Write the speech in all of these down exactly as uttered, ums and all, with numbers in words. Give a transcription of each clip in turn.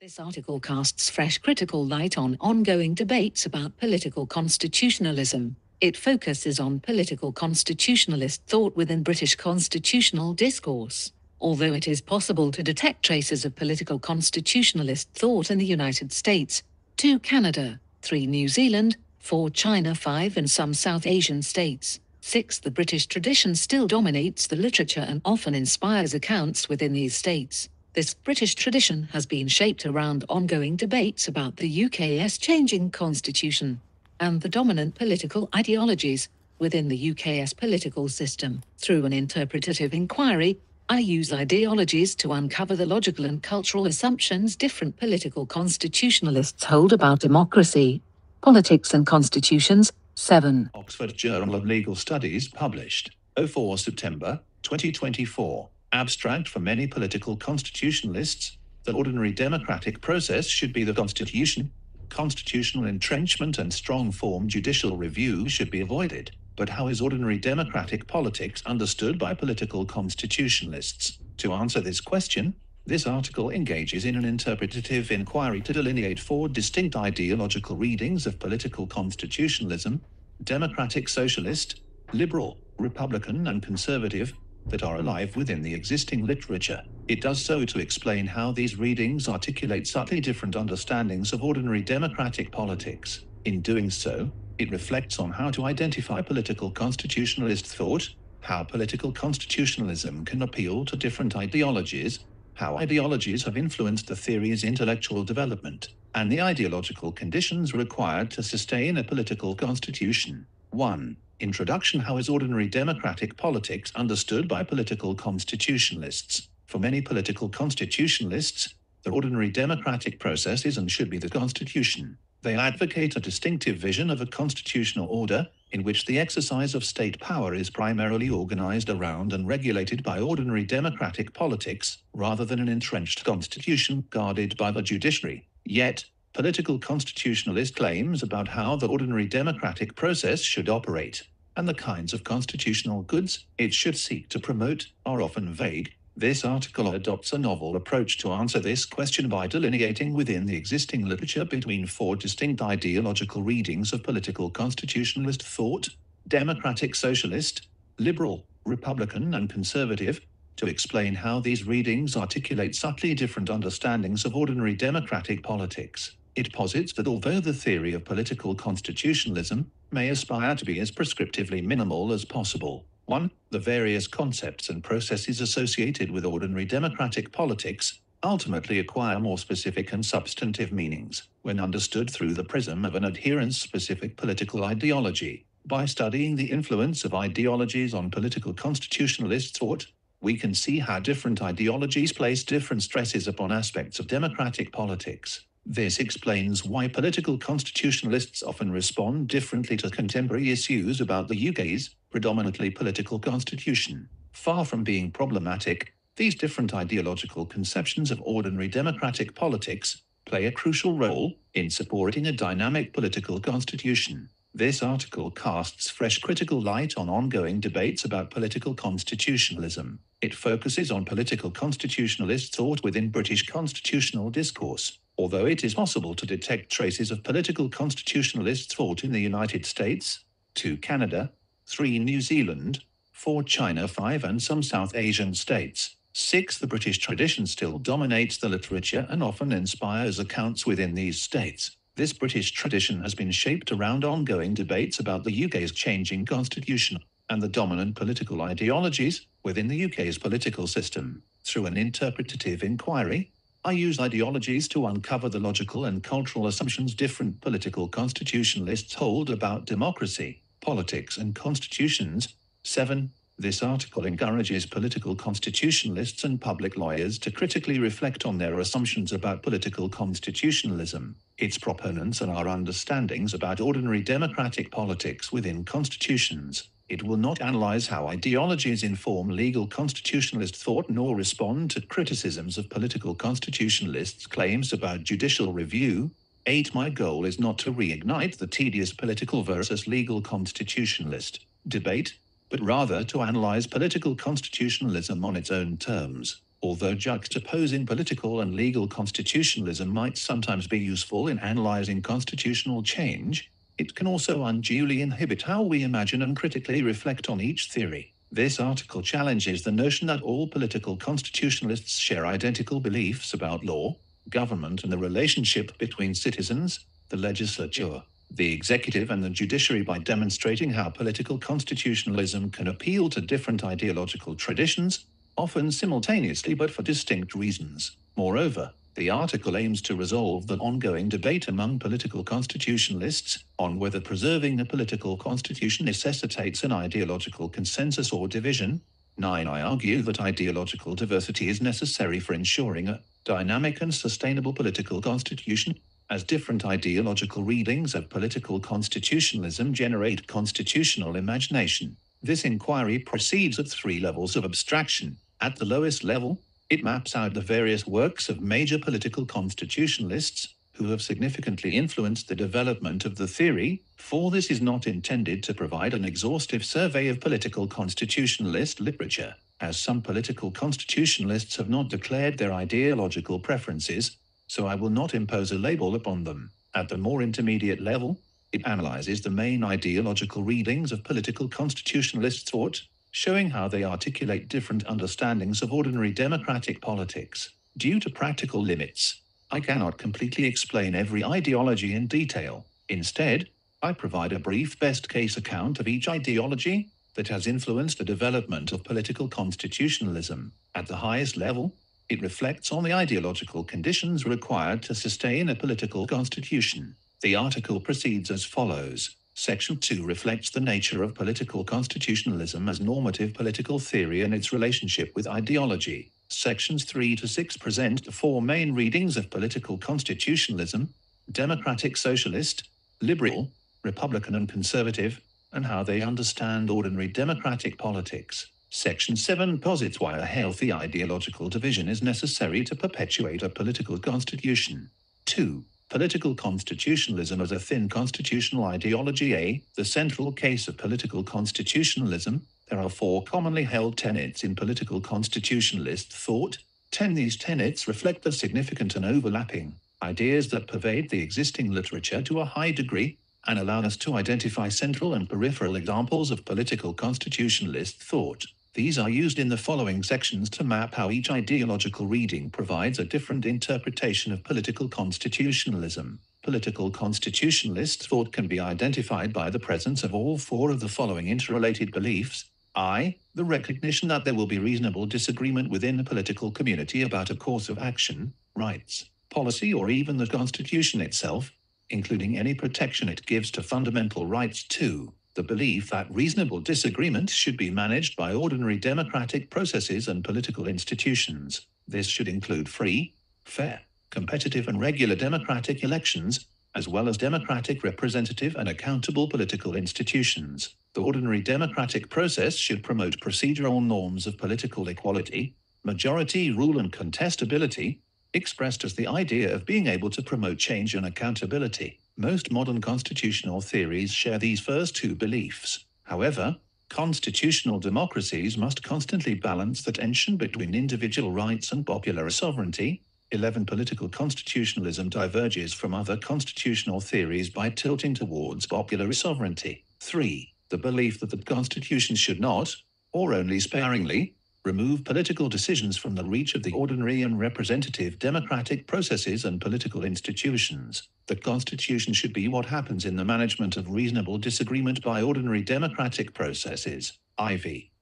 This article casts fresh critical light on ongoing debates about political constitutionalism. It focuses on political constitutionalist thought within British constitutional discourse. Although it is possible to detect traces of political constitutionalist thought in the United States, two Canada, three New Zealand, four China, five in some South Asian states, six the British tradition still dominates the literature and often inspires accounts within these states. This British tradition has been shaped around ongoing debates about the U K's changing constitution and the dominant political ideologies within the U K's political system. Through an interpretative inquiry, I use ideologies to uncover the logical and cultural assumptions different political constitutionalists hold about democracy, politics and constitutions. seven. Oxford Journal of Legal Studies published, the fourth of September twenty twenty-four. Abstract for many political constitutionalists, the ordinary democratic process should be the constitution. Constitutional entrenchment and strong-form judicial review should be avoided. But how is ordinary democratic politics understood by political constitutionalists? To answer this question, this article engages in an interpretative inquiry to delineate four distinct ideological readings of political constitutionalism, democratic socialist, liberal, republican and conservative, that are alive within the existing literature. It does so to explain how these readings articulate subtly different understandings of ordinary democratic politics. In doing so, it reflects on how to identify political constitutionalist thought, how political constitutionalism can appeal to different ideologies, how ideologies have influenced the theory's intellectual development, and the ideological conditions required to sustain a political constitution. one. Introduction. How is ordinary democratic politics understood by political constitutionalists? For many political constitutionalists, the ordinary democratic process is and should be the constitution. They advocate a distinctive vision of a constitutional order, in which the exercise of state power is primarily organized around and regulated by ordinary democratic politics, rather than an entrenched constitution guarded by the judiciary. Yet, political constitutionalist claims about how the ordinary democratic process should operate, and the kinds of constitutional goods it should seek to promote, are often vague. This article adopts a novel approach to answer this question by delineating within the existing literature between four distinct ideological readings of political constitutionalist thought, democratic socialist, liberal, republican and conservative, to explain how these readings articulate subtly different understandings of ordinary democratic politics. It posits that although the theory of political constitutionalism may aspire to be as prescriptively minimal as possible, one. The various concepts and processes associated with ordinary democratic politics ultimately acquire more specific and substantive meanings when understood through the prism of an adherence-specific political ideology. By studying the influence of ideologies on political constitutionalist thought, we can see how different ideologies place different stresses upon aspects of democratic politics. This explains why political constitutionalists often respond differently to contemporary issues about the U K's predominantly political constitution. Far from being problematic, these different ideological conceptions of ordinary democratic politics play a crucial role in supporting a dynamic political constitution. This article casts fresh critical light on ongoing debates about political constitutionalism. It focuses on political constitutionalist thought within British constitutional discourse. Although it is possible to detect traces of political constitutionalist thought in the United States, two Canada, three New Zealand, four China, five and some South Asian states, six the British tradition still dominates the literature and often inspires accounts within these states. This British tradition has been shaped around ongoing debates about the U K's changing constitution and the dominant political ideologies within the U K's political system. Through an interpretative inquiry, I use ideologies to uncover the logical and cultural assumptions different political constitutionalists hold about democracy, politics and constitutions. seven. This article encourages political constitutionalists and public lawyers to critically reflect on their assumptions about political constitutionalism, its proponents and our understandings about ordinary democratic politics within constitutions. It will not analyze how ideologies inform legal constitutionalist thought nor respond to criticisms of political constitutionalists' claims about judicial review. eight. My goal is not to reignite the tedious political versus legal constitutionalist debate, but rather to analyze political constitutionalism on its own terms. Although juxtaposing political and legal constitutionalism might sometimes be useful in analysing constitutional change, it can also unduly inhibit how we imagine and critically reflect on each theory. This article challenges the notion that all political constitutionalists share identical beliefs about law, government and the relationship between citizens, the legislature, the executive and the judiciary by demonstrating how political constitutionalism can appeal to different ideological traditions, often simultaneously but for distinct reasons. Moreover, the article aims to resolve the ongoing debate among political constitutionalists on whether preserving a political constitution necessitates an ideological consensus or division. Nine, I argue that ideological diversity is necessary for ensuring a dynamic and sustainable political constitution, as different ideological readings of political constitutionalism generate constitutional imagination. This inquiry proceeds at three levels of abstraction. At the lowest level, it maps out the various works of major political constitutionalists who have significantly influenced the development of the theory, for this is not intended to provide an exhaustive survey of political constitutionalist literature, as some political constitutionalists have not declared their ideological preferences, so I will not impose a label upon them. At the more intermediate level, it analyzes the main ideological readings of political constitutionalist thought, showing how they articulate different understandings of ordinary democratic politics. Due to practical limits, I cannot completely explain every ideology in detail. Instead, I provide a brief best-case account of each ideology that has influenced the development of political constitutionalism. At the highest level, it reflects on the ideological conditions required to sustain a political constitution. The article proceeds as follows. Section two reflects the nature of political constitutionalism as normative political theory and its relationship with ideology. Sections three to six present the four main readings of political constitutionalism: democratic socialist, liberal, republican and conservative, and how they understand ordinary democratic politics. Section seven posits why a healthy ideological division is necessary to perpetuate a political constitution. two. Political constitutionalism as a thin constitutional ideology. A. The central case of political constitutionalism. There are four commonly held tenets in political constitutionalist thought. ten These tenets reflect the significant and overlapping ideas that pervade the existing literature to a high degree and allow us to identify central and peripheral examples of political constitutionalist thought. These are used in the following sections to map how each ideological reading provides a different interpretation of political constitutionalism. Political constitutionalist thought can be identified by the presence of all four of the following interrelated beliefs. I. The recognition that there will be reasonable disagreement within a political community about a course of action, rights, policy, or even the Constitution itself, including any protection it gives to fundamental rights. two. The belief that reasonable disagreement should be managed by ordinary democratic processes and political institutions. This should include free, fair, competitive and regular democratic elections, as well as democratic representative and accountable political institutions. The ordinary democratic process should promote procedural norms of political equality, majority rule and contestability, expressed as the idea of being able to promote change and accountability. Most modern constitutional theories share these first two beliefs. However, constitutional democracies must constantly balance the tension between individual rights and popular sovereignty. eleven Political constitutionalism diverges from other constitutional theories by tilting towards popular sovereignty. three The belief that the Constitution should not, or only sparingly, remove political decisions from the reach of the ordinary and representative democratic processes and political institutions. The Constitution should be what happens in the management of reasonable disagreement by ordinary democratic processes. four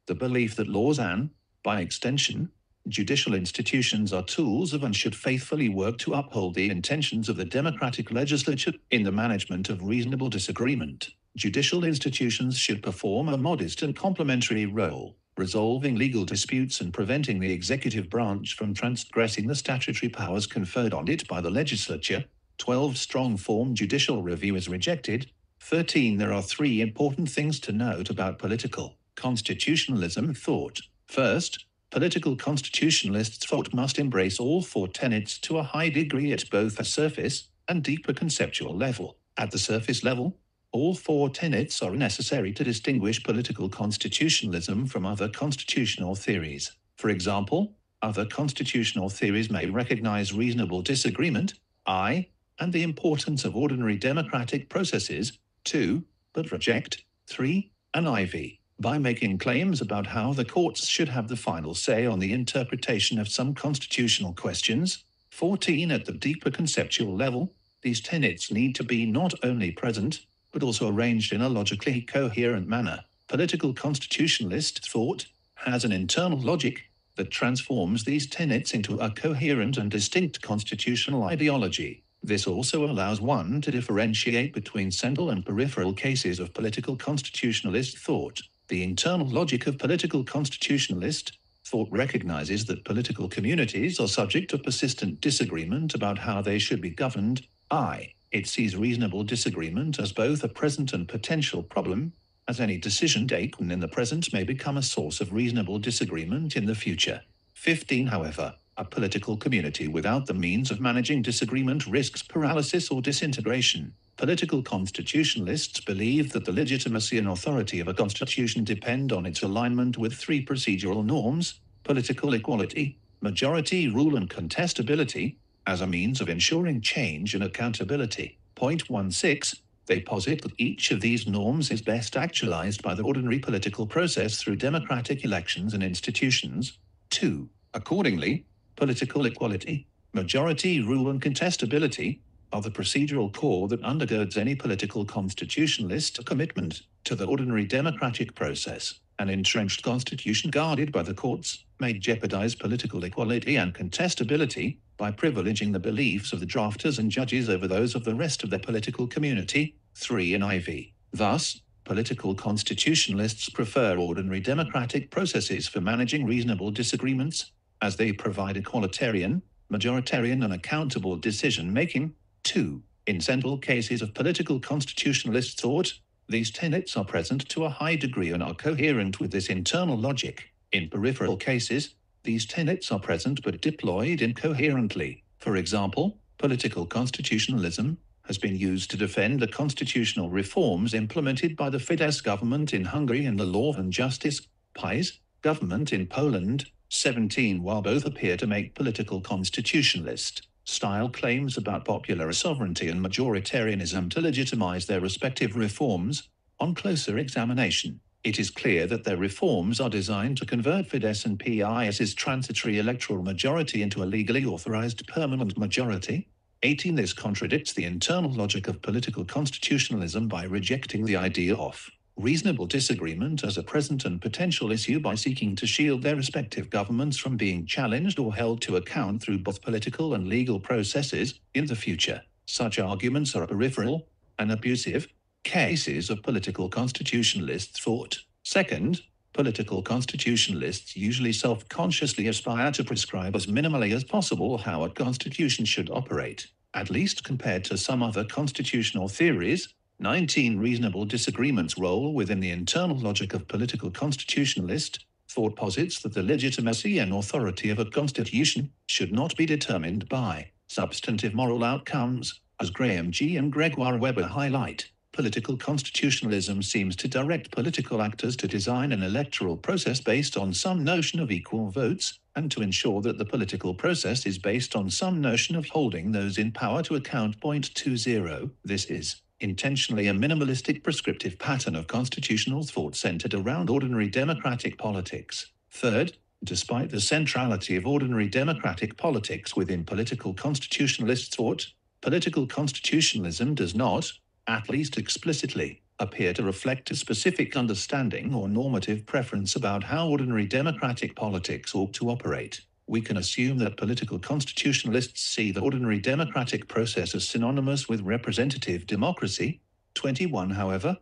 The belief that laws and, by extension, judicial institutions are tools of and should faithfully work to uphold the intentions of the democratic legislature in the management of reasonable disagreement. Judicial institutions should perform a modest and complementary role, resolving legal disputes and preventing the executive branch from transgressing the statutory powers conferred on it by the legislature. twelve Strong form judicial review is rejected. thirteen There are three important things to note about political constitutionalism thought. First, political constitutionalists thought must embrace all four tenets to a high degree at both a surface and deeper conceptual level. At the surface level, all four tenets are necessary to distinguish political constitutionalism from other constitutional theories. For example, other constitutional theories may recognize reasonable disagreement, I, and the importance of ordinary democratic processes, two, but reject, three, an I V, by making claims about how the courts should have the final say on the interpretation of some constitutional questions, fourteen, at the deeper conceptual level, these tenets need to be not only present, but also arranged in a logically coherent manner. Political constitutionalist thought has an internal logic that transforms these tenets into a coherent and distinct constitutional ideology. This also allows one to differentiate between central and peripheral cases of political constitutionalist thought. The internal logic of political constitutionalist thought recognizes that political communities are subject to persistent disagreement about how they should be governed. I. It sees reasonable disagreement as both a present and potential problem, as any decision taken in the present may become a source of reasonable disagreement in the future. fifteen, however, a political community without the means of managing disagreement risks paralysis or disintegration. Political constitutionalists believe that the legitimacy and authority of a constitution depend on its alignment with three procedural norms: political equality, majority rule and contestability, as a means of ensuring change and accountability. point sixteen. They posit that each of these norms is best actualized by the ordinary political process through democratic elections and institutions. two. Accordingly, political equality, majority rule and contestability are the procedural core that undergirds any political constitutionalist commitment to the ordinary democratic process. An entrenched constitution guarded by the courts may jeopardize political equality and contestability by privileging the beliefs of the drafters and judges over those of the rest of the political community. three. An I V. Thus, political constitutionalists prefer ordinary democratic processes for managing reasonable disagreements, as they provide equalitarian, majoritarian and accountable decision-making. two. In central cases of political constitutionalist thought, these tenets are present to a high degree and are coherent with this internal logic. In peripheral cases, these tenets are present but deployed incoherently. For example, political constitutionalism has been used to defend the constitutional reforms implemented by the Fidesz government in Hungary and the Law and Justice (P I S) government in Poland. seventeen. While both appear to make political constitutionalist style claims about popular sovereignty and majoritarianism to legitimize their respective reforms, on closer examination, it is clear that their reforms are designed to convert Fidesz and PIS's transitory electoral majority into a legally authorized permanent majority. eighteen. This contradicts the internal logic of political constitutionalism by rejecting the idea of reasonable disagreement as a present and potential issue by seeking to shield their respective governments from being challenged or held to account through both political and legal processes in the future. Such arguments are peripheral and abusive cases of political constitutionalist thought. Second, political constitutionalists usually self-consciously aspire to prescribe as minimally as possible how a constitution should operate, at least compared to some other constitutional theories. nineteen. Reasonable disagreement's role within the internal logic of political constitutionalist thought posits that the legitimacy and authority of a constitution should not be determined by substantive moral outcomes. As Graham Gee and Gregoire Weber highlight, political constitutionalism seems to direct political actors to design an electoral process based on some notion of equal votes, and to ensure that the political process is based on some notion of holding those in power to account. twenty. This is intentionally a minimalistic prescriptive pattern of constitutional thought centered around ordinary democratic politics. Third, despite the centrality of ordinary democratic politics within political constitutionalist thought, political constitutionalism does not, at least explicitly, appear to reflect a specific understanding or normative preference about how ordinary democratic politics ought to operate. We can assume that political constitutionalists see the ordinary democratic process as synonymous with representative democracy. twenty-one. However,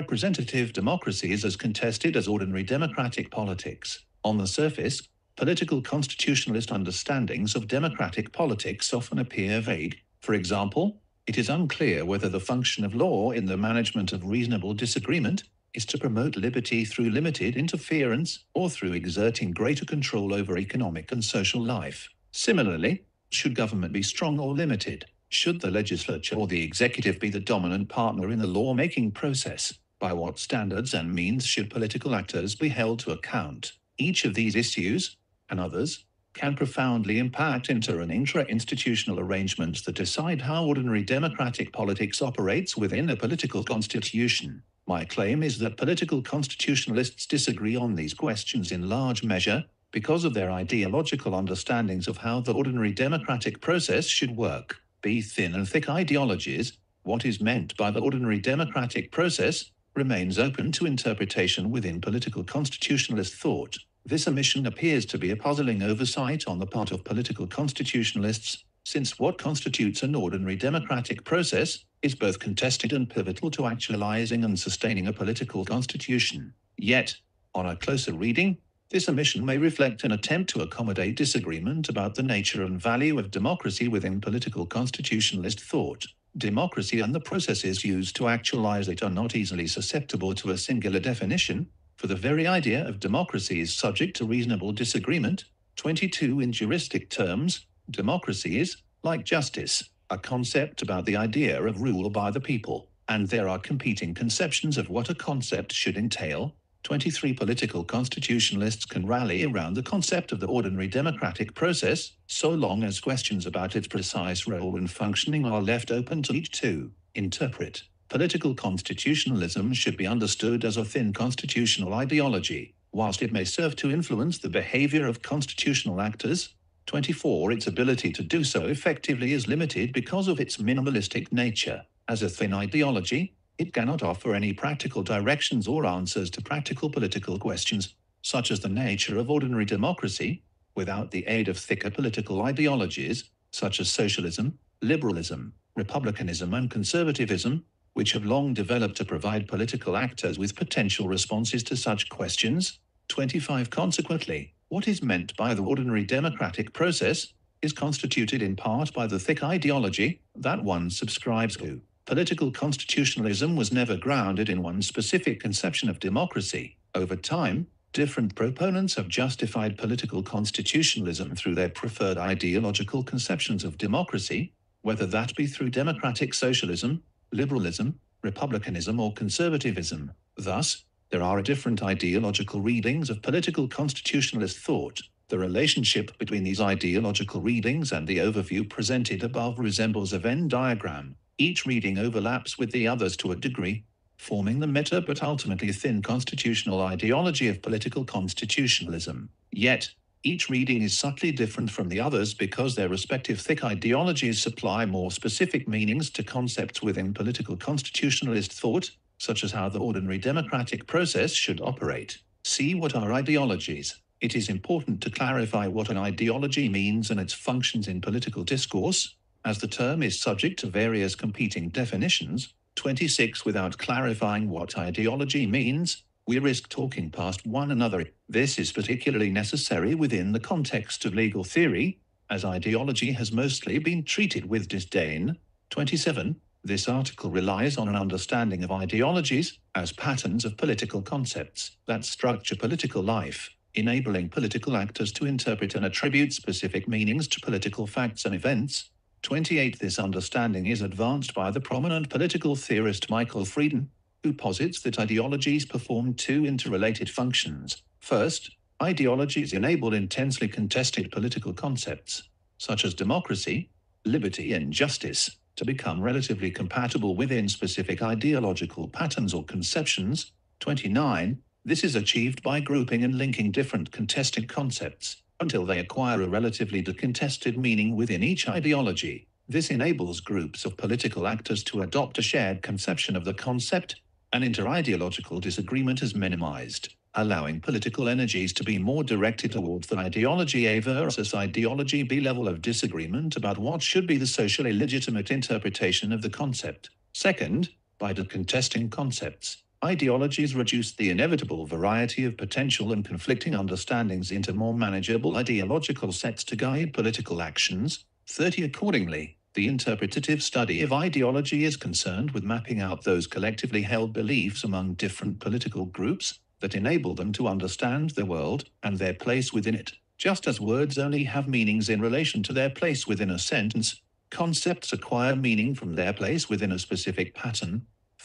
representative democracy is as contested as ordinary democratic politics. On the surface, political constitutionalist understandings of democratic politics often appear vague. For example, it is unclear whether the function of law in the management of reasonable disagreement is to promote liberty through limited interference or through exerting greater control over economic and social life. Similarly, should government be strong or limited? Should the legislature or the executive be the dominant partner in the law-making process? By what standards and means should political actors be held to account? Each of these issues, and others, can profoundly impact inter- and intra-institutional arrangements that decide how ordinary democratic politics operates within a political constitution. My claim is that political constitutionalists disagree on these questions in large measure because of their ideological understandings of how the ordinary democratic process should work. Be thin and thick ideologies, what is meant by the ordinary democratic process remains open to interpretation within political constitutionalist thought. This omission appears to be a puzzling oversight on the part of political constitutionalists, since what constitutes an ordinary democratic process is both contested and pivotal to actualizing and sustaining a political constitution. Yet, on a closer reading, this omission may reflect an attempt to accommodate disagreement about the nature and value of democracy within political constitutionalist thought. Democracy and the processes used to actualize it are not easily susceptible to a singular definition, for the very idea of democracy is subject to reasonable disagreement. twenty-two In juristic terms, democracy is, like justice, a concept about the idea of rule by the people, and there are competing conceptions of what a concept should entail. twenty-three Political constitutionalists can rally around the concept of the ordinary democratic process, so long as questions about its precise role and functioning are left open to each to interpret. Political constitutionalism should be understood as a thin constitutional ideology, whilst it may serve to influence the behaviour of constitutional actors. twenty-four Its ability to do so effectively is limited because of its minimalistic nature. As a thin ideology, it cannot offer any practical directions or answers to practical political questions, such as the nature of ordinary democracy, without the aid of thicker political ideologies, such as socialism, liberalism, republicanism and conservatism, which have long developed to provide political actors with potential responses to such questions. twenty-five Consequently, what is meant by the ordinary democratic process is constituted in part by the thick ideology that one subscribes to. Political constitutionalism was never grounded in one specific conception of democracy. Over time, different proponents have justified political constitutionalism through their preferred ideological conceptions of democracy, whether that be through democratic socialism, liberalism, republicanism or conservatism. Thus, there are different ideological readings of political constitutionalist thought. The relationship between these ideological readings and the overview presented above resembles a Venn diagram. Each reading overlaps with the others to a degree, forming the meta but ultimately thin constitutional ideology of political constitutionalism. Yet, each reading is subtly different from the others because their respective thick ideologies supply more specific meanings to concepts within political constitutionalist thought, such as how the ordinary democratic process should operate. See what are ideologies. It is important to clarify what an ideology means and its functions in political discourse, as the term is subject to various competing definitions. twenty-six Without clarifying what ideology means, we risk talking past one another. This is particularly necessary within the context of legal theory, as ideology has mostly been treated with disdain. twenty-seven This article relies on an understanding of ideologies as patterns of political concepts that structure political life, enabling political actors to interpret and attribute specific meanings to political facts and events. twenty-eight This understanding is advanced by the prominent political theorist Michael Frieden, who posits that ideologies perform two interrelated functions. First, ideologies enable intensely contested political concepts, such as democracy, liberty and justice, to become relatively compatible within specific ideological patterns or conceptions. twenty-nine This is achieved by grouping and linking different contested concepts, until they acquire a relatively decontested meaning within each ideology. This enables groups of political actors to adopt a shared conception of the concept, and inter-ideological disagreement is minimized, allowing political energies to be more directed towards the ideology A versus ideology B level of disagreement about what should be the socially legitimate interpretation of the concept. Second, by decontesting concepts, ideologies reduce the inevitable variety of potential and conflicting understandings into more manageable ideological sets to guide political actions. thirty Accordingly, the interpretative study of ideology is concerned with mapping out those collectively held beliefs among different political groups that enable them to understand the world and their place within it. Just as words only have meanings in relation to their place within a sentence, concepts acquire meaning from their place within a specific pattern.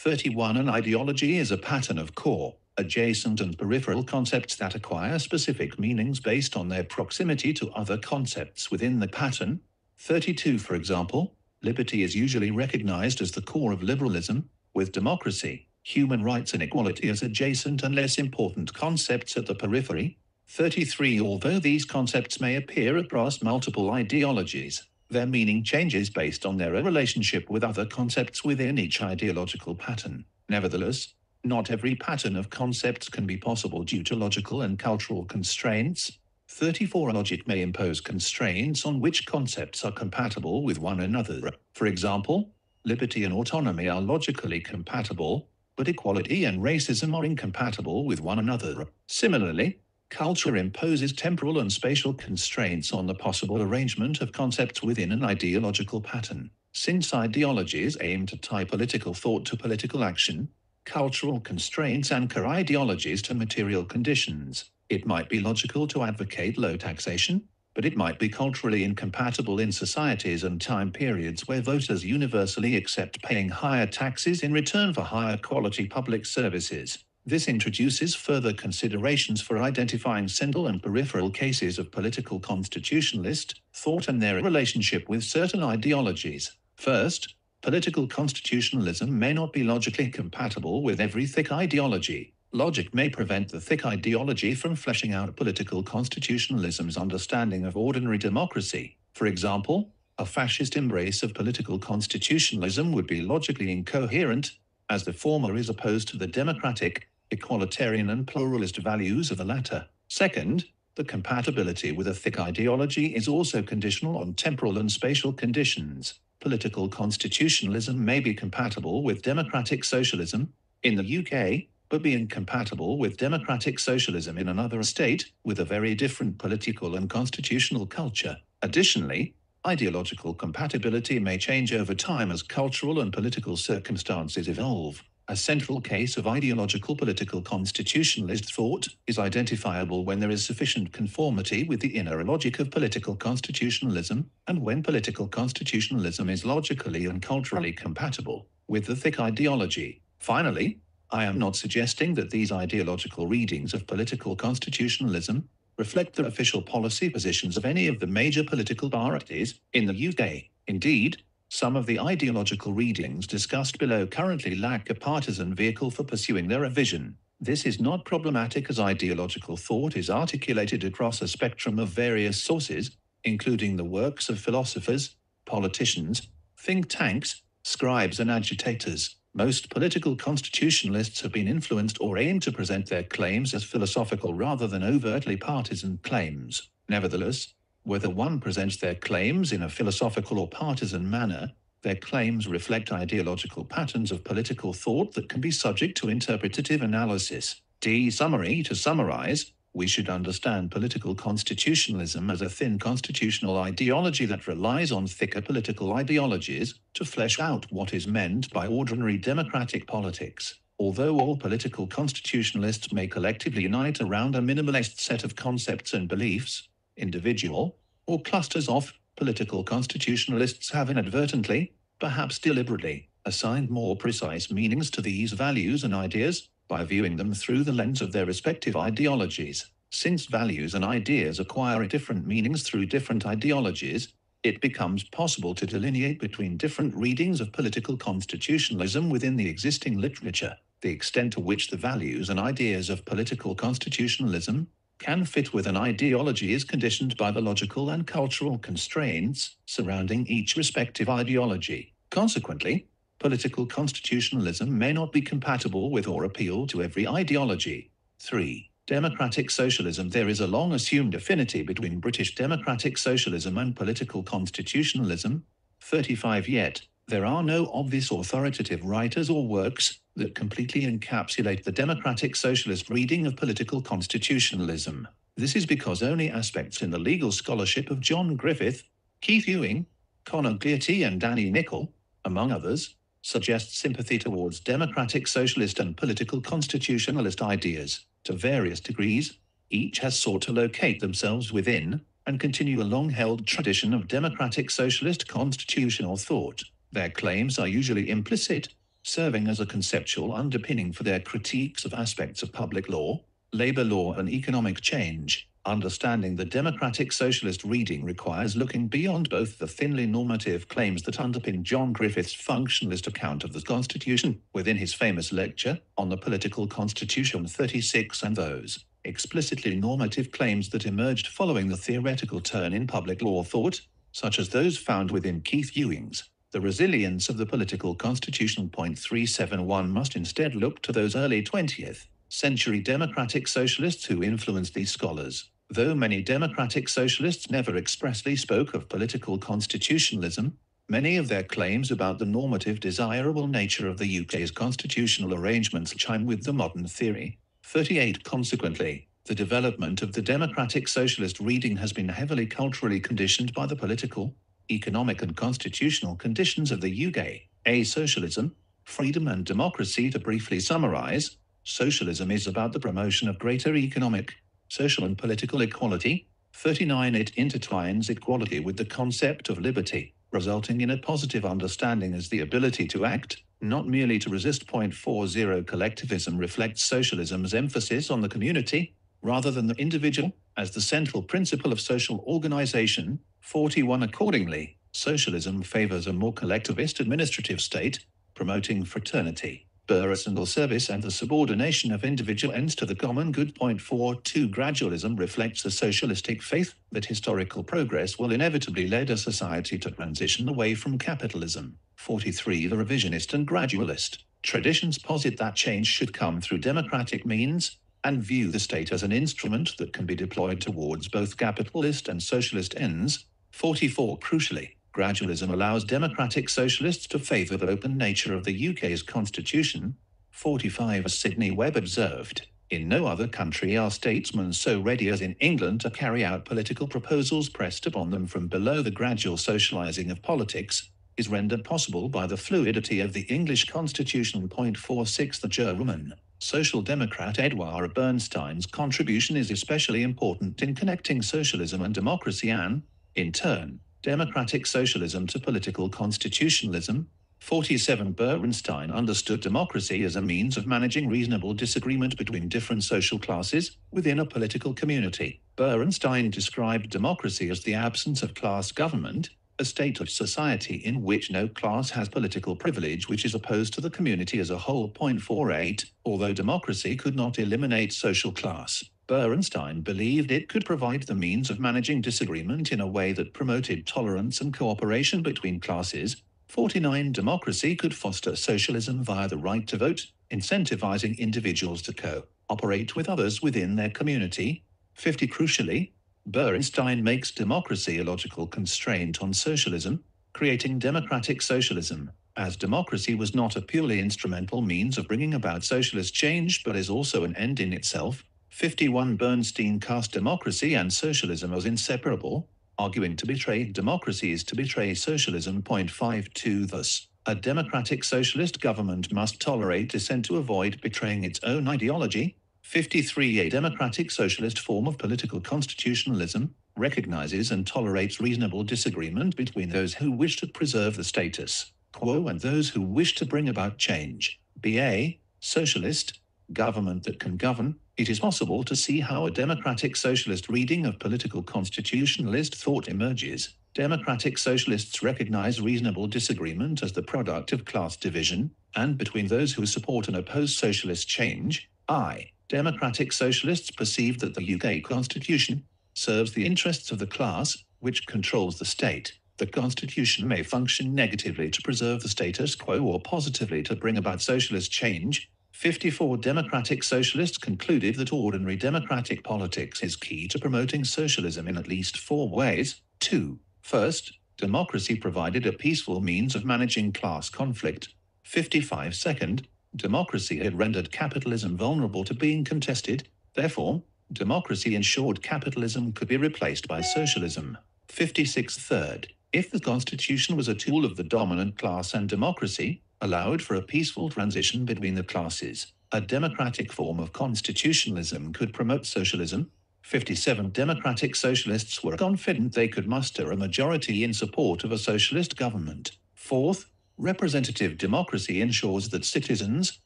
thirty-one An ideology is a pattern of core, adjacent and peripheral concepts that acquire specific meanings based on their proximity to other concepts within the pattern. thirty-two, for example, liberty is usually recognized as the core of liberalism, with democracy, human rights and equality as adjacent and less important concepts at the periphery. thirty-three, although these concepts may appear across multiple ideologies, their meaning changes based on their relationship with other concepts within each ideological pattern. Nevertheless, not every pattern of concepts can be possible due to logical and cultural constraints. thirty-four, logic may impose constraints on which concepts are compatible with one another. For example, liberty and autonomy are logically compatible, but equality and racism are incompatible with one another. Similarly, culture imposes temporal and spatial constraints on the possible arrangement of concepts within an ideological pattern. Since ideologies aim to tie political thought to political action, cultural constraints anchor ideologies to material conditions. It might be logical to advocate low taxation, but it might be culturally incompatible in societies and time periods where voters universally accept paying higher taxes in return for higher quality public services. This introduces further considerations for identifying central and peripheral cases of political constitutionalist thought and their relationship with certain ideologies. First, political constitutionalism may not be logically compatible with every thick ideology. Logic may prevent the thick ideology from fleshing out political constitutionalism's understanding of ordinary democracy. For example, a fascist embrace of political constitutionalism would be logically incoherent, as the former is opposed to the democratic, equalitarian and pluralist values of the latter. Second, the compatibility with a thick ideology is also conditional on temporal and spatial conditions. Political constitutionalism may be compatible with democratic socialism in the U K, but be incompatible with democratic socialism in another state with a very different political and constitutional culture. Additionally, ideological compatibility may change over time as cultural and political circumstances evolve. A central case of ideological political constitutionalist thought is identifiable when there is sufficient conformity with the inner logic of political constitutionalism, and when political constitutionalism is logically and culturally compatible with the thick ideology. Finally, I am not suggesting that these ideological readings of political constitutionalism reflect the official policy positions of any of the major political parties in the U K. Indeed, some of the ideological readings discussed below currently lack a partisan vehicle for pursuing their revision. This is not problematic as ideological thought is articulated across a spectrum of various sources, including the works of philosophers, politicians, think tanks, scribes and agitators. Most political constitutionalists have been influenced or aim to present their claims as philosophical rather than overtly partisan claims. Nevertheless, whether one presents their claims in a philosophical or partisan manner, their claims reflect ideological patterns of political thought that can be subject to interpretative analysis. D. Summary. To summarize, we should understand political constitutionalism as a thin constitutional ideology that relies on thicker political ideologies to flesh out what is meant by ordinary democratic politics. Although all political constitutionalists may collectively unite around a minimalist set of concepts and beliefs, individual, or clusters of, political constitutionalists have inadvertently, perhaps deliberately, assigned more precise meanings to these values and ideas, by viewing them through the lens of their respective ideologies. Since values and ideas acquire different meanings through different ideologies, it becomes possible to delineate between different readings of political constitutionalism within the existing literature. The extent to which the values and ideas of political constitutionalism can fit with an ideology is conditioned by the logical and cultural constraints surrounding each respective ideology. Consequently, political constitutionalism may not be compatible with or appeal to every ideology. three. Democratic socialism. There is a long-assumed affinity between British democratic socialism and political constitutionalism. thirty-five. Yet, there are no obvious authoritative writers or works that completely encapsulate the democratic socialist reading of political constitutionalism. This is because only aspects in the legal scholarship of John Griffith, Keith Ewing, Conor Cleary and Danny Nichol, among others, suggests sympathy towards democratic socialist and political constitutionalist ideas. To various degrees, each has sought to locate themselves within and continue a long-held tradition of democratic socialist constitutional thought. Their claims are usually implicit, serving as a conceptual underpinning for their critiques of aspects of public law, labour law and economic change. Understanding the democratic socialist reading requires looking beyond both the thinly normative claims that underpin John Griffith's functionalist account of the Constitution within his famous lecture on the Political Constitution thirty-six and those explicitly normative claims that emerged following the theoretical turn in public law thought, such as those found within Keith Ewing's The Resilience of the Political Constitution. three seventy-one must instead look to those early twentieth century democratic socialists who influenced these scholars. Though many democratic socialists never expressly spoke of political constitutionalism, many of their claims about the normative desirable nature of the U K's constitutional arrangements chime with the modern theory. thirty-eight Consequently, the development of the democratic socialist reading has been heavily culturally conditioned by the political, economic and constitutional conditions of the U K. A socialism, freedom and democracy. To briefly summarise, socialism is about the promotion of greater economic, social and political equality. thirty-nine It intertwines equality with the concept of liberty, resulting in a positive understanding as the ability to act, not merely to resist. forty Collectivism reflects socialism's emphasis on the community, rather than the individual, as the central principle of social organisation. forty-one Accordingly, socialism favours a more collectivist administrative state, promoting fraternity, personal service and the subordination of individual ends to the common good. forty-two Gradualism reflects a socialistic faith that historical progress will inevitably lead a society to transition away from capitalism. forty-three The revisionist and gradualist traditions posit that change should come through democratic means, and view the state as an instrument that can be deployed towards both capitalist and socialist ends. forty-four Crucially, gradualism allows democratic socialists to favour the open nature of the U K's constitution. forty-five As Sydney Webb observed, in no other country are statesmen so ready as in England to carry out political proposals pressed upon them from below. The gradual socialising of politics is rendered possible by the fluidity of the English constitution. forty-six The German Social Democrat Eduard Bernstein's contribution is especially important in connecting socialism and democracy and, in turn, democratic socialism to political constitutionalism. forty-seven Bernstein understood democracy as a means of managing reasonable disagreement between different social classes within a political community. Bernstein described democracy as the absence of class government, a state of society in which no class has political privilege, which is opposed to the community as a whole. forty-eight Although democracy could not eliminate social class, Bernstein believed it could provide the means of managing disagreement in a way that promoted tolerance and cooperation between classes. forty-nine Democracy could foster socialism via the right to vote, incentivizing individuals to co-operate with others within their community. fifty Crucially, Bernstein makes democracy a logical constraint on socialism, creating democratic socialism, as democracy was not a purely instrumental means of bringing about socialist change but is also an end in itself. fifty-one Bernstein cast democracy and socialism as inseparable, arguing to betray democracy is to betray socialism. fifty-two Thus, a democratic socialist government must tolerate dissent to avoid betraying its own ideology. fifty-three A democratic socialist form of political constitutionalism recognizes and tolerates reasonable disagreement between those who wish to preserve the status quo and those who wish to bring about change. B A Socialist government that can govern. It is possible to see how a democratic socialist reading of political constitutionalist thought emerges. Democratic socialists recognize reasonable disagreement as the product of class division, and between those who support and oppose socialist change. I. Democratic socialists perceive that the U K Constitution serves the interests of the class, which controls the state. The Constitution may function negatively to preserve the status quo or positively to bring about socialist change. fifty-four Democratic socialists concluded that ordinary democratic politics is key to promoting socialism in at least four ways. two First, democracy provided a peaceful means of managing class conflict. fifty-five Second, democracy had rendered capitalism vulnerable to being contested. Therefore, democracy ensured capitalism could be replaced by socialism. fifty-six Third, if the Constitution was a tool of the dominant class and democracy allowed for a peaceful transition between the classes, a democratic form of constitutionalism could promote socialism. fifty-seven Democratic socialists were confident they could muster a majority in support of a socialist government. Fourth, Representative democracy ensures that citizens,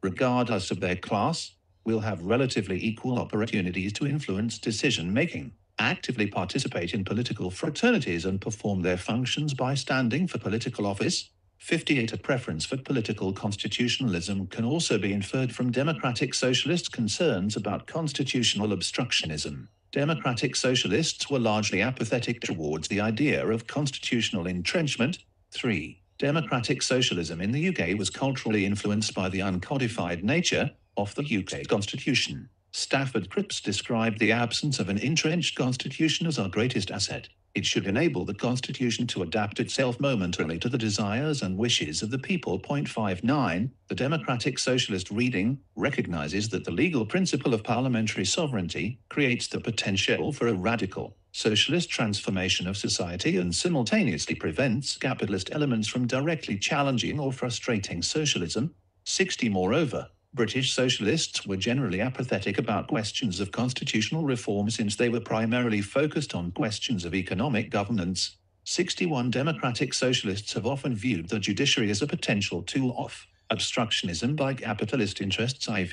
regardless of their class, will have relatively equal opportunities to influence decision-making, actively participate in political fraternities and perform their functions by standing for political office. fifty-eight A preference for political constitutionalism can also be inferred from democratic socialist concerns about constitutional obstructionism. Democratic socialists were largely apathetic towards the idea of constitutional entrenchment. three Democratic socialism in the U K was culturally influenced by the uncodified nature of the U K Constitution. Stafford Cripps described the absence of an entrenched constitution as our greatest asset. It should enable the constitution to adapt itself momentarily to the desires and wishes of the people. fifty-nine The democratic socialist reading recognizes that the legal principle of parliamentary sovereignty creates the potential for a radical socialist transformation of society and simultaneously prevents capitalist elements from directly challenging or frustrating socialism. sixty Moreover, British socialists were generally apathetic about questions of constitutional reform since they were primarily focused on questions of economic governance. sixty-one Democratic socialists have often viewed the judiciary as a potential tool of obstructionism by capitalist interests. four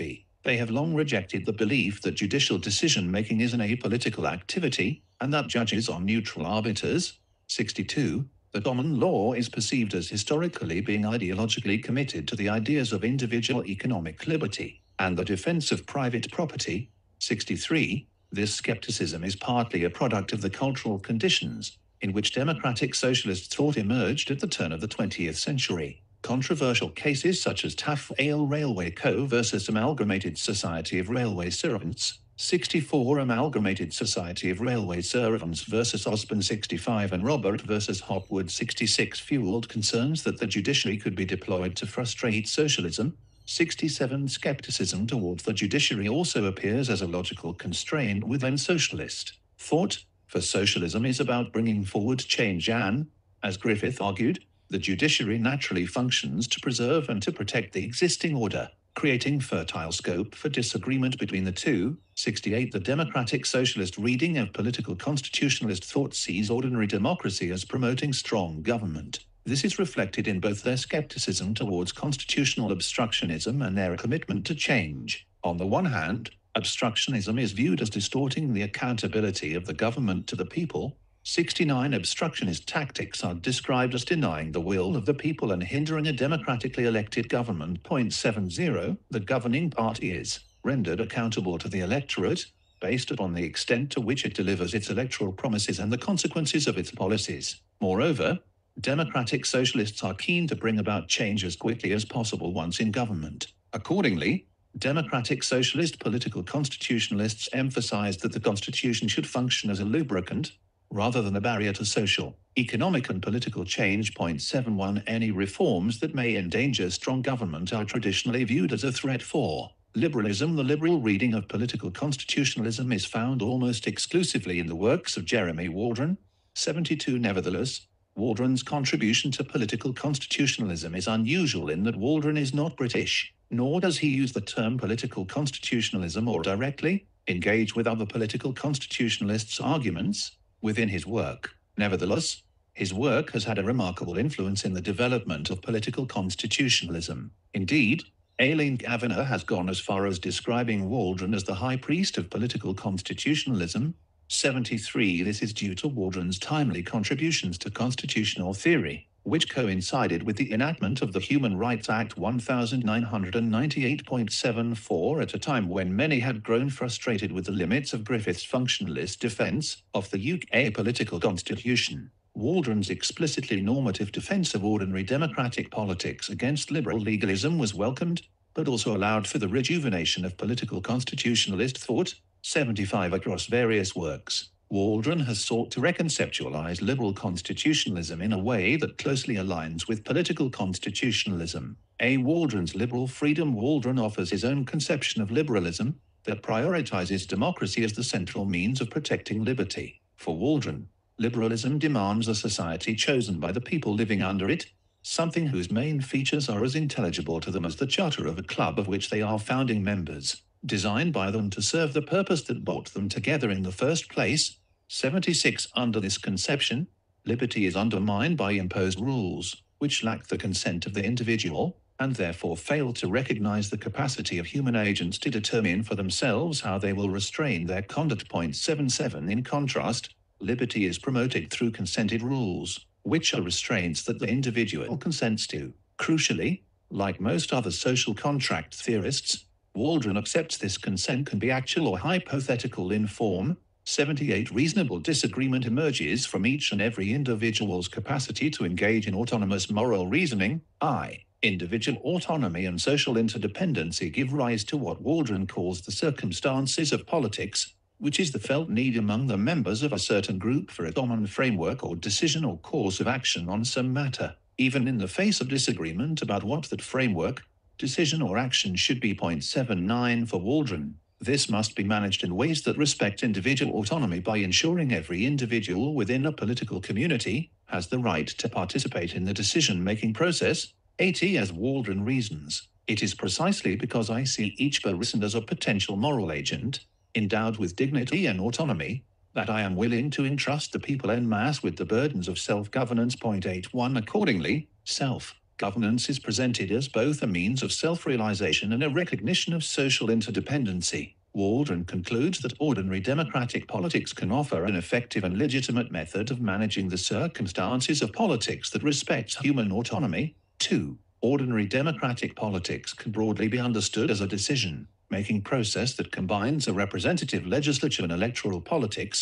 They have long rejected the belief that judicial decision-making is an apolitical activity, and that judges are neutral arbiters. sixty-two The common law is perceived as historically being ideologically committed to the ideas of individual economic liberty and the defense of private property. sixty-three This skepticism is partly a product of the cultural conditions in which democratic socialist thought emerged at the turn of the twentieth century. Controversial cases such as Taff Vale Railway Co. versus Amalgamated Society of Railway Servants. sixty-four Amalgamated Society of Railway Servants versus Osborne. sixty-five and Robert versus Hopwood. sixty-six fueled concerns that the judiciary could be deployed to frustrate socialism. sixty-seven Skepticism towards the judiciary also appears as a logical constraint within socialist thought, for socialism is about bringing forward change and, as Griffith argued, the judiciary naturally functions to preserve and to protect the existing order, creating fertile scope for disagreement between the two. sixty-eight The democratic socialist reading of political constitutionalist thought sees ordinary democracy as promoting strong government. This is reflected in both their skepticism towards constitutional obstructionism and their commitment to change. On the one hand, obstructionism is viewed as distorting the accountability of the government to the people. sixty-nine Obstructionist tactics are described as denying the will of the people and hindering a democratically elected government. seventy The governing party is rendered accountable to the electorate based upon the extent to which it delivers its electoral promises and the consequences of its policies. Moreover, democratic socialists are keen to bring about change as quickly as possible once in government. Accordingly, democratic socialist political constitutionalists emphasized that the constitution should function as a lubricant rather than a barrier to social, economic and political change. seventy-one Any reforms that may endanger strong government are traditionally viewed as a threat. For liberalism, the liberal reading of political constitutionalism is found almost exclusively in the works of Jeremy Waldron. seventy-two Nevertheless, Waldron's contribution to political constitutionalism is unusual in that Waldron is not British, nor does he use the term political constitutionalism or directly engage with other political constitutionalists' arguments within his work. Nevertheless, his work has had a remarkable influence in the development of political constitutionalism. Indeed, Aileen Gavanagh has gone as far as describing Waldron as the high priest of political constitutionalism. seventy-three This is due to Waldron's timely contributions to constitutional theory, which coincided with the enactment of the Human Rights Act nineteen ninety-eight. seventy-four at a time when many had grown frustrated with the limits of Griffith's functionalist defense of the U K political constitution. Waldron's explicitly normative defense of ordinary democratic politics against liberal legalism was welcomed, but also allowed for the rejuvenation of political constitutionalist thought. seventy-five Across various works, Waldron has sought to reconceptualize liberal constitutionalism in a way that closely aligns with political constitutionalism. A. Waldron's liberal freedom. Waldron offers his own conception of liberalism that prioritizes democracy as the central means of protecting liberty. For Waldron, liberalism demands a society chosen by the people living under it, something whose main features are as intelligible to them as the charter of a club of which they are founding members, designed by them to serve the purpose that brought them together in the first place. seventy-six Under this conception, liberty is undermined by imposed rules, which lacked the consent of the individual, and therefore failed to recognize the capacity of human agents to determine for themselves how they will restrain their conduct. seventy-seven In contrast, liberty is promoted through consented rules, which are restraints that the individual consents to. Crucially, like most other social contract theorists, Waldron accepts this consent can be actual or hypothetical in form. seventy-eight Reasonable disagreement emerges from each and every individual's capacity to engage in autonomous moral reasoning. I. Individual autonomy and social interdependency give rise to what Waldron calls the circumstances of politics, which is the felt need among the members of a certain group for a common framework or decision or course of action on some matter, even in the face of disagreement about what that framework, decision or action should be. seventy-nine For Waldron, this must be managed in ways that respect individual autonomy by ensuring every individual within a political community has the right to participate in the decision-making process. eighty As Waldron reasons, it is precisely because I see each person as a potential moral agent, endowed with dignity and autonomy, that I am willing to entrust the people en masse with the burdens of self-governance. eighty-one Accordingly, self-governance is presented as both a means of self-realization and a recognition of social interdependency. Waldron concludes that ordinary democratic politics can offer an effective and legitimate method of managing the circumstances of politics that respects human autonomy. two Ordinary democratic politics can broadly be understood as a decision-making process that combines a representative legislature and electoral politics.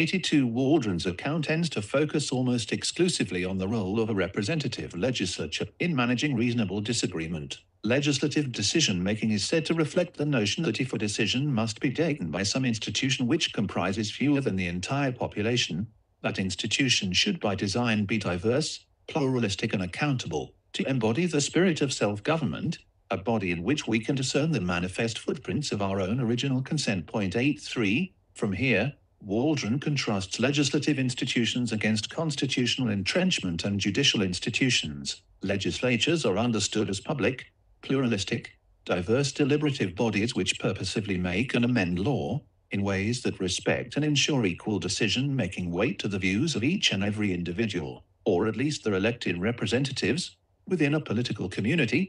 eighty-two Waldron's account tends to focus almost exclusively on the role of a representative legislature in managing reasonable disagreement. Legislative decision-making is said to reflect the notion that if a decision must be taken by some institution which comprises fewer than the entire population, that institution should by design be diverse, pluralistic and accountable, to embody the spirit of self-government, a body in which we can discern the manifest footprints of our own original consent. eighty-three From here, Waldron contrasts legislative institutions against constitutional entrenchment and judicial institutions. Legislatures are understood as public, pluralistic, diverse deliberative bodies which purposively make and amend law in ways that respect and ensure equal decision-making weight to the views of each and every individual, or at least their elected representatives, within a political community.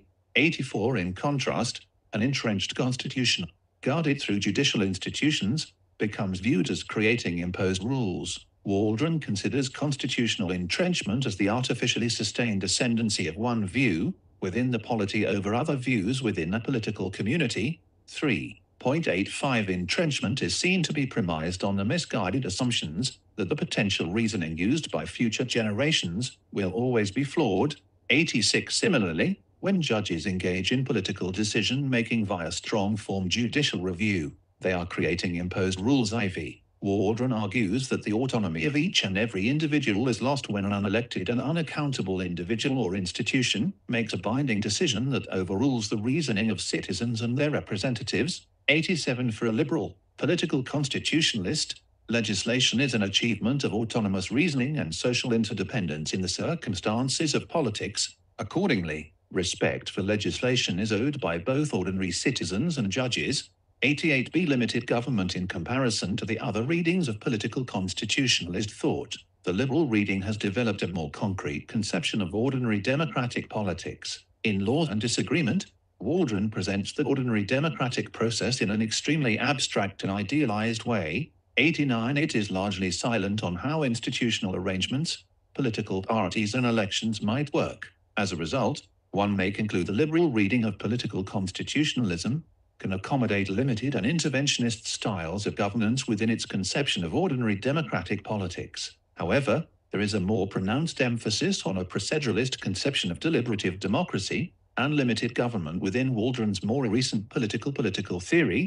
eighty-four In contrast, an entrenched constitution, guarded through judicial institutions, becomes viewed as creating imposed rules. Waldron considers constitutional entrenchment as the artificially sustained ascendancy of one view within the polity over other views within a political community. three point eight five Entrenchment is seen to be premised on the misguided assumptions that the potential reasoning used by future generations will always be flawed. eighty-six Similarly, when judges engage in political decision-making via strong-form judicial review, they are creating imposed rules. four Waldron argues that the autonomy of each and every individual is lost when an unelected and unaccountable individual or institution makes a binding decision that overrules the reasoning of citizens and their representatives. eighty-seven For a liberal, political constitutionalist, legislation is an achievement of autonomous reasoning and social interdependence in the circumstances of politics. Accordingly, respect for legislation is owed by both ordinary citizens and judges. eighty-eight B Limited government in comparison to the other readings of political constitutionalist thought. The liberal reading has developed a more concrete conception of ordinary democratic politics. In Law and Disagreement, Waldron presents the ordinary democratic process in an extremely abstract and idealized way. eighty-nine It is largely silent on how institutional arrangements, political parties and elections might work. As a result, one may conclude the liberal reading of political constitutionalism can accommodate limited and interventionist styles of governance within its conception of ordinary democratic politics. However, there is a more pronounced emphasis on a proceduralist conception of deliberative democracy and limited government within Waldron's more recent political political theory.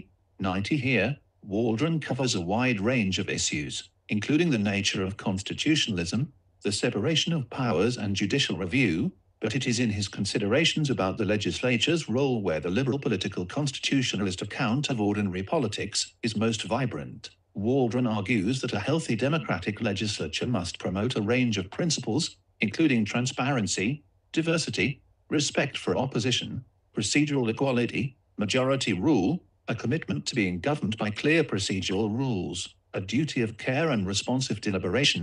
ninety Here, Waldron covers a wide range of issues, including the nature of constitutionalism, the separation of powers and judicial review, but it is in his considerations about the legislature's role where the liberal political constitutionalist account of ordinary politics is most vibrant. Waldron argues that a healthy democratic legislature must promote a range of principles, including transparency, diversity, respect for opposition, procedural equality, majority rule, a commitment to being governed by clear procedural rules, a duty of care and responsive deliberation.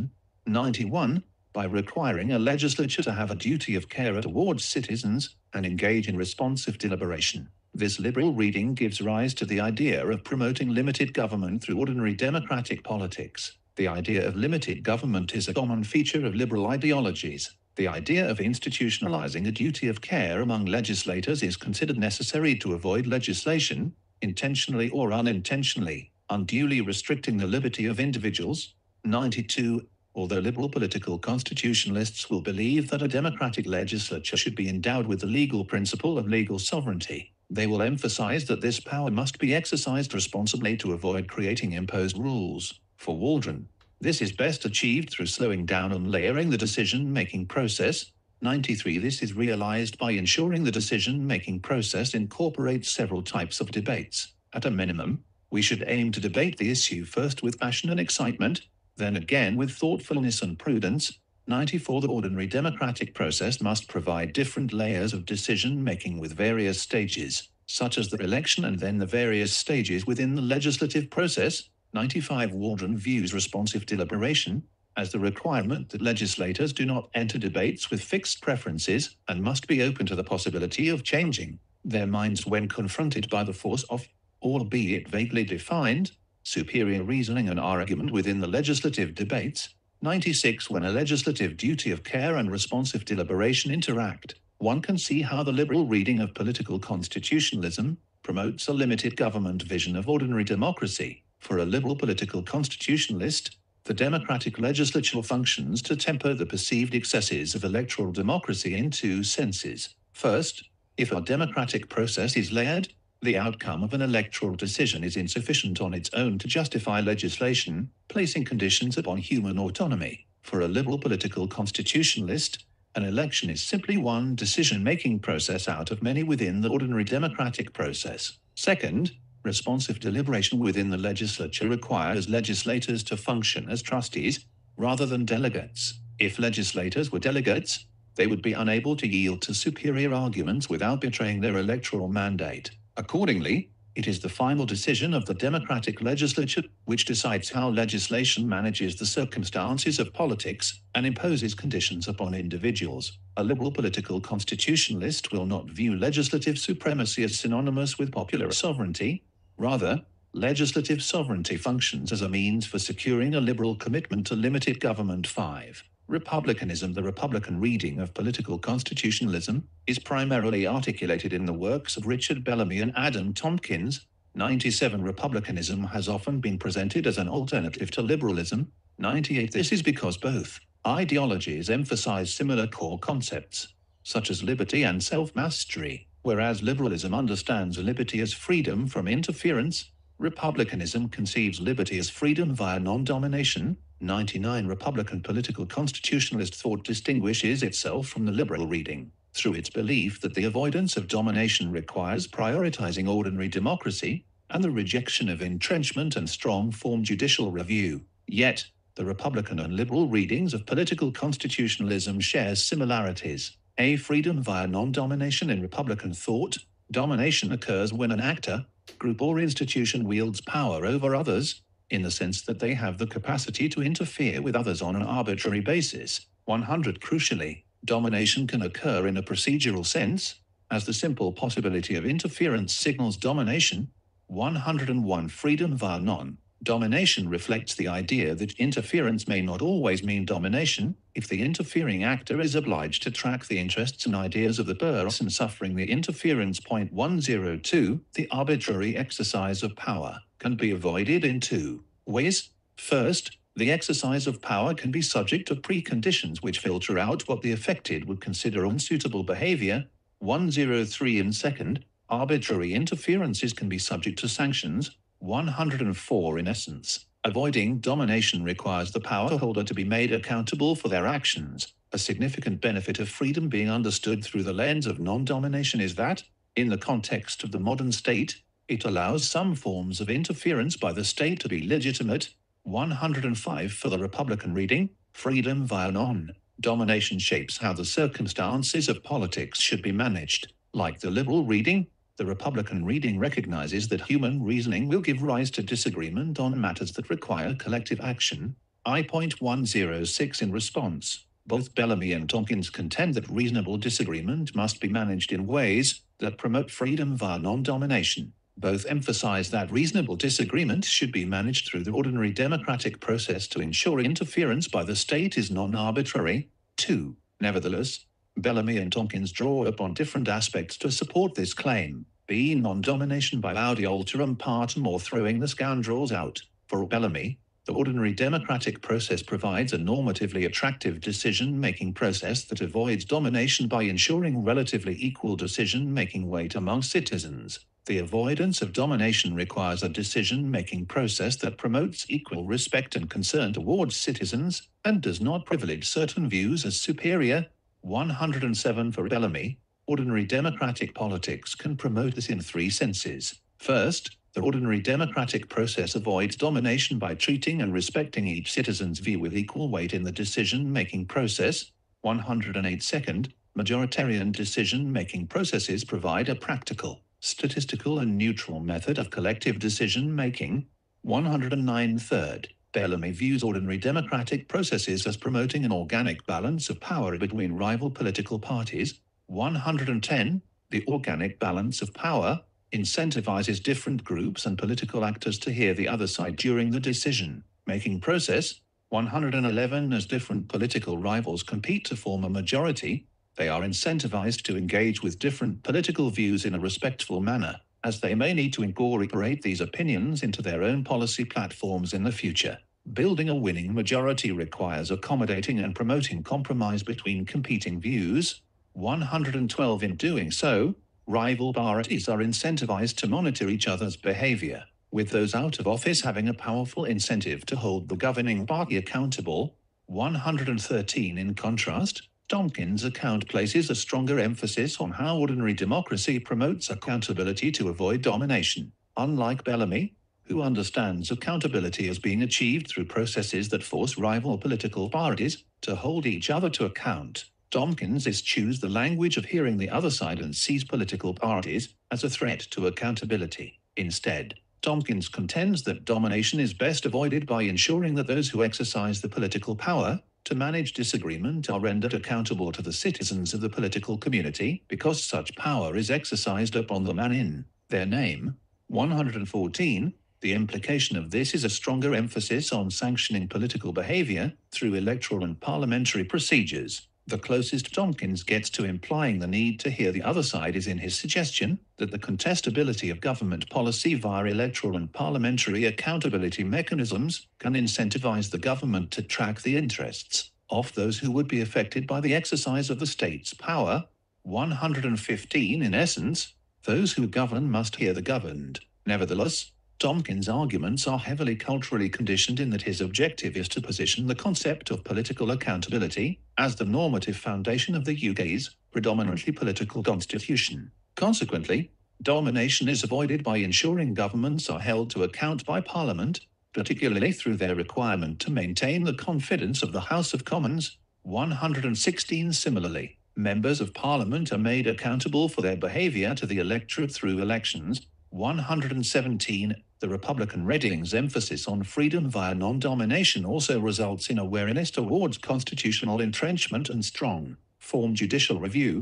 ninety-one by requiring a legislature to have a duty of care towards citizens and engage in responsive deliberation. This liberal reading gives rise to the idea of promoting limited government through ordinary democratic politics. The idea of limited government is a common feature of liberal ideologies. The idea of institutionalizing a duty of care among legislators is considered necessary to avoid legislation, intentionally or unintentionally, unduly restricting the liberty of individuals. ninety-two. Although liberal political constitutionalists will believe that a democratic legislature should be endowed with the legal principle of legal sovereignty, they will emphasize that this power must be exercised responsibly to avoid creating imposed rules. For Waldron, this is best achieved through slowing down and layering the decision-making process. ninety-three. This is realized by ensuring the decision-making process incorporates several types of debates. At a minimum, we should aim to debate the issue first with passion and excitement, then again with thoughtfulness and prudence. ninety-four. The ordinary democratic process must provide different layers of decision-making with various stages, such as the election and then the various stages within the legislative process. ninety-five. Waldron views responsive deliberation as the requirement that legislators do not enter debates with fixed preferences and must be open to the possibility of changing their minds when confronted by the force of, albeit vaguely defined, superior reasoning and argument within the legislative debates. ninety-six. When a legislative duty of care and responsive deliberation interact, one can see how the liberal reading of political constitutionalism promotes a limited government vision of ordinary democracy. For a liberal political constitutionalist, the democratic legislature functions to temper the perceived excesses of electoral democracy in two senses. First, if a democratic process is layered, the outcome of an electoral decision is insufficient on its own to justify legislation, placing conditions upon human autonomy. For a liberal political constitutionalist, an election is simply one decision-making process out of many within the ordinary democratic process. Second, responsive deliberation within the legislature requires legislators to function as trustees, rather than delegates. If legislators were delegates, they would be unable to yield to superior arguments without betraying their electoral mandate. Accordingly, it is the final decision of the democratic legislature which decides how legislation manages the circumstances of politics and imposes conditions upon individuals. A liberal political constitutionalist will not view legislative supremacy as synonymous with popular sovereignty. Rather, legislative sovereignty functions as a means for securing a liberal commitment to limited government. Five. Republicanism. The Republican reading of political constitutionalism is primarily articulated in the works of Richard Bellamy and Adam Tompkins. ninety-seven. Republicanism has often been presented as an alternative to liberalism. ninety-eight. This is because both ideologies emphasize similar core concepts, such as liberty and self-mastery. Whereas liberalism understands liberty as freedom from interference, republicanism conceives liberty as freedom via non-domination. ninety-nine. Republican political constitutionalist thought distinguishes itself from the liberal reading through its belief that the avoidance of domination requires prioritizing ordinary democracy and the rejection of entrenchment and strong-form judicial review. Yet, the Republican and liberal readings of political constitutionalism share similarities. A. Freedom via non-domination. In Republican thought, domination occurs when an actor, group or institution wields power over others, in the sense that they have the capacity to interfere with others on an arbitrary basis. one hundred. Crucially, domination can occur in a procedural sense, as the simple possibility of interference signals domination. one hundred and one. Freedom via non-domination reflects the idea that interference may not always mean domination, if the interfering actor is obliged to track the interests and ideas of the person suffering the interference. one hundred and two. The arbitrary exercise of power can be avoided in two ways. First, the exercise of power can be subject to preconditions which filter out what the affected would consider unsuitable behavior. one hundred and three. And second, arbitrary interferences can be subject to sanctions. one hundred and four. In essence, avoiding domination requires the power holder to be made accountable for their actions. A significant benefit of freedom being understood through the lens of non-domination is that, in the context of the modern state, it allows some forms of interference by the state to be legitimate. one hundred and five. For the Republican reading, freedom via non-domination shapes how the circumstances of politics should be managed. Like the liberal reading, the Republican reading recognizes that human reasoning will give rise to disagreement on matters that require collective action. I.one hundred and six. In response, Both Bellamy and Tompkins contend that reasonable disagreement must be managed in ways that promote freedom via non-domination. Both emphasize that reasonable disagreement should be managed through the ordinary democratic process to ensure interference by the state is non-arbitrary. Two, nevertheless, Bellamy and Tompkins draw upon different aspects to support this claim, being non-domination by audi alteram partem or throwing the scoundrels out. For Bellamy, the ordinary democratic process provides a normatively attractive decision-making process that avoids domination by ensuring relatively equal decision-making weight among citizens. The avoidance of domination requires a decision-making process that promotes equal respect and concern towards citizens, and does not privilege certain views as superior. one hundred seven For Bellamy, ordinary democratic politics can promote this in three senses. First, the ordinary democratic process avoids domination by treating and respecting each citizen's view with equal weight in the decision-making process. one hundred eight Second, majoritarian decision-making processes provide a practical, statistical and neutral method of collective decision-making. one hundred nine Third, Bellamy views ordinary democratic processes as promoting an organic balance of power between rival political parties. one hundred ten The organic balance of power incentivizes different groups and political actors to hear the other side during the decision-making process. one hundred eleven As different political rivals compete to form a majority, they are incentivized to engage with different political views in a respectful manner, as they may need to incorporate these opinions into their own policy platforms in the future. Building a winning majority requires accommodating and promoting compromise between competing views. one hundred twelve In doing so, rival parties are incentivized to monitor each other's behavior, with those out of office having a powerful incentive to hold the governing party accountable. one hundred thirteen In contrast, Tompkins' account places a stronger emphasis on how ordinary democracy promotes accountability to avoid domination. Unlike Bellamy, who understands accountability as being achieved through processes that force rival political parties to hold each other to account, Tompkins eschews the language of hearing the other side and sees political parties as a threat to accountability. Instead, Tompkins contends that domination is best avoided by ensuring that those who exercise the political power to manage disagreement are rendered accountable to the citizens of the political community, because such power is exercised upon them and in their name. one hundred fourteen The implication of this is a stronger emphasis on sanctioning political behavior through electoral and parliamentary procedures. The closest Tompkins gets to implying the need to hear the other side is in his suggestion that the contestability of government policy via electoral and parliamentary accountability mechanisms can incentivize the government to track the interests of those who would be affected by the exercise of the state's power. one hundred fifteen In essence, those who govern must hear the governed. Nevertheless, Tompkins' arguments are heavily culturally conditioned in that his objective is to position the concept of political accountability as the normative foundation of the U K's predominantly political constitution. Consequently, domination is avoided by ensuring governments are held to account by Parliament, particularly through their requirement to maintain the confidence of the House of Commons. one hundred sixteen Similarly, members of Parliament are made accountable for their behaviour to the electorate through elections. one hundred seventeen The Republican Reading's emphasis on freedom via non-domination also results in awareness towards constitutional entrenchment and strong form judicial review.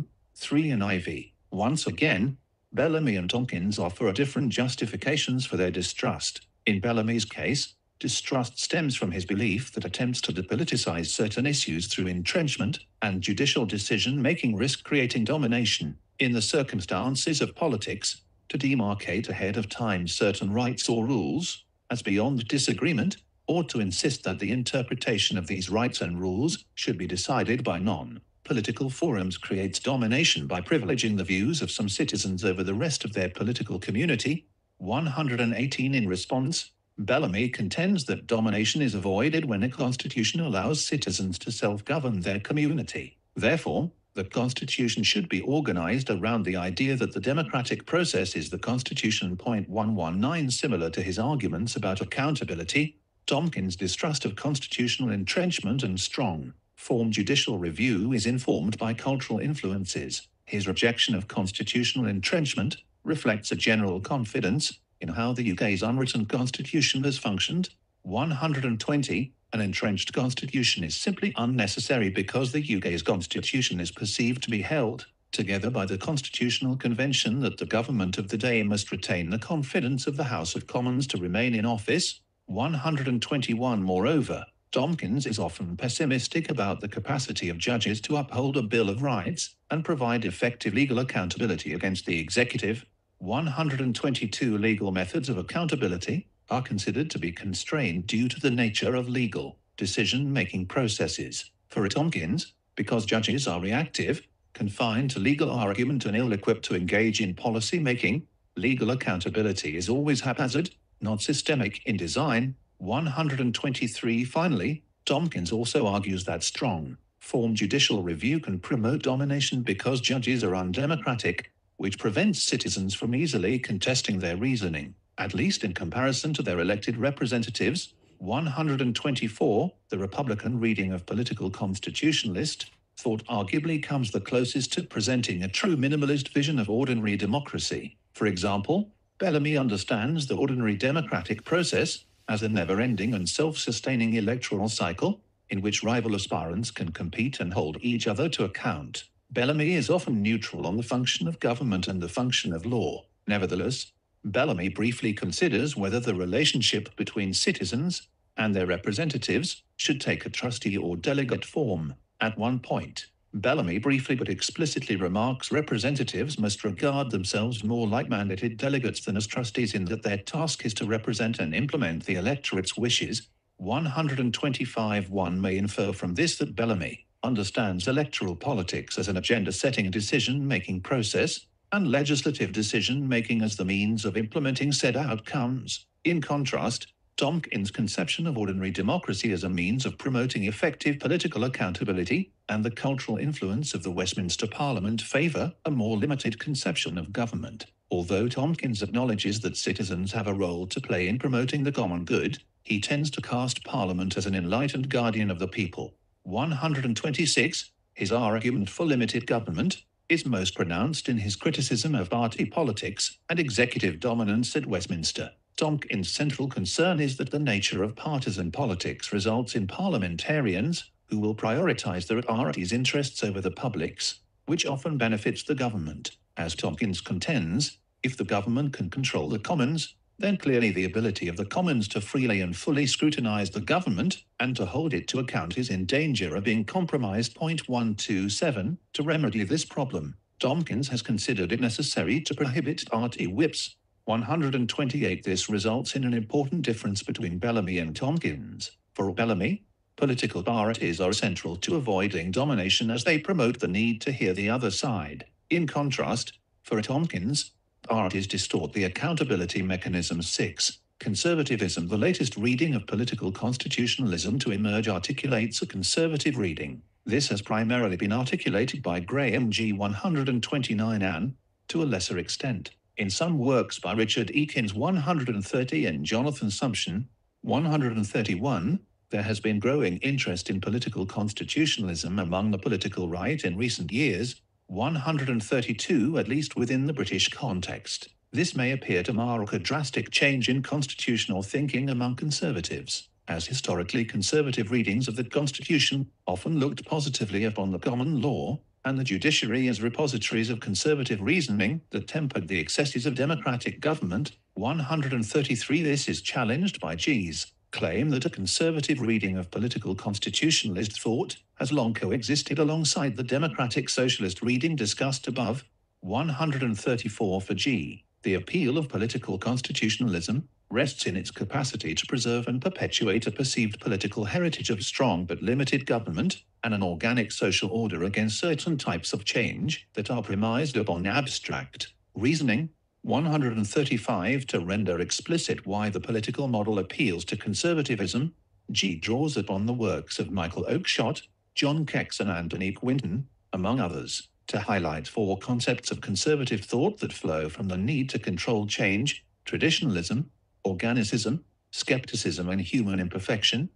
three In four Once again, Bellamy and Tompkins offer different justifications for their distrust. In Bellamy's case, distrust stems from his belief that attempts to depoliticize certain issues through entrenchment and judicial decision-making risk creating domination in the circumstances of politics, to demarcate ahead of time certain rights or rules as beyond disagreement, or to insist that the interpretation of these rights and rules should be decided by non-political forums creates domination by privileging the views of some citizens over the rest of their political community. one hundred eighteen In response, Bellamy contends that domination is avoided when a constitution allows citizens to self-govern their community. Therefore, the Constitution should be organized around the idea that the democratic process is the Constitution. one hundred nineteen Similar to his arguments about accountability, Tompkins' distrust of constitutional entrenchment and strong form judicial review is informed by cultural influences. His rejection of constitutional entrenchment reflects a general confidence in how the U K's unwritten constitution has functioned. one hundred twenty, an entrenched constitution is simply unnecessary because the U K's constitution is perceived to be held together by the Constitutional Convention that the government of the day must retain the confidence of the House of Commons to remain in office. one hundred twenty-one Moreover, Tompkins is often pessimistic about the capacity of judges to uphold a Bill of Rights and provide effective legal accountability against the executive. one hundred twenty-two Legal methods of accountability are considered to be constrained due to the nature of legal decision-making processes. For Tompkins, because judges are reactive, confined to legal argument and ill-equipped to engage in policy-making, legal accountability is always haphazard, not systemic in design. one hundred twenty-three Finally, Tompkins also argues that strong, form judicial review can promote domination because judges are undemocratic, which prevents citizens from easily contesting their reasoning, at least in comparison to their elected representatives. one hundred twenty-four The Republican reading of political constitutionalist thought arguably comes the closest to presenting a true minimalist vision of ordinary democracy. For example, Bellamy understands the ordinary democratic process as a never-ending and self-sustaining electoral cycle, in which rival aspirants can compete and hold each other to account. Bellamy is often neutral on the function of government and the function of law. Nevertheless, Bellamy briefly considers whether the relationship between citizens and their representatives should take a trustee or delegate form. At one point, Bellamy briefly but explicitly remarks representatives must regard themselves more like mandated delegates than as trustees in that their task is to represent and implement the electorate's wishes. one hundred twenty-five One may infer from this that Bellamy understands electoral politics as an agenda-setting decision-making process and legislative decision-making as the means of implementing said outcomes. In contrast, Tompkins' conception of ordinary democracy as a means of promoting effective political accountability and the cultural influence of the Westminster Parliament favour a more limited conception of government. Although Tompkins acknowledges that citizens have a role to play in promoting the common good, he tends to cast Parliament as an enlightened guardian of the people. one hundred twenty-six His argument for limited government is most pronounced in his criticism of party politics and executive dominance at Westminster. Tompkins' central concern is that the nature of partisan politics results in parliamentarians who will prioritise their party's interests over the public's, which often benefits the government. As Tompkins contends, if the government can control the Commons, then clearly the ability of the Commons to freely and fully scrutinise the government and to hold it to account is in danger of being compromised. one hundred twenty-seven To remedy this problem, Tompkins has considered it necessary to prohibit party whips. one hundred twenty-eight This results in an important difference between Bellamy and Tompkins. For Bellamy, political parties are central to avoiding domination as they promote the need to hear the other side. In contrast, for Tompkins, parties distort the accountability mechanism. six Conservatism. The latest reading of political constitutionalism to emerge articulates a conservative reading. This has primarily been articulated by Graham Gee. one hundred twenty-nine and, to a lesser extent, in some works by Richard Ekins. one hundred thirty and Jonathan Sumption. one hundred thirty-one There has been growing interest in political constitutionalism among the political right in recent years. one hundred thirty-two At least within the British context, this may appear to mark a drastic change in constitutional thinking among conservatives, as historically conservative readings of the Constitution often looked positively upon the common law and the judiciary as repositories of conservative reasoning that tempered the excesses of democratic government. one hundred thirty-three This is challenged by Gee's claim that a conservative reading of political constitutionalist thought has long coexisted alongside the democratic socialist reading discussed above. one hundred thirty-four For Gee, the appeal of political constitutionalism rests in its capacity to preserve and perpetuate a perceived political heritage of strong but limited government and an organic social order against certain types of change that are premised upon abstract reasoning. one hundred thirty-five To render explicit why the political model appeals to conservatism, Gee draws upon the works of Michael Oakeshott, John Kecks and Anthony Quinton, among others, to highlight four concepts of conservative thought that flow from the need to control change: traditionalism, organicism, skepticism and human imperfection.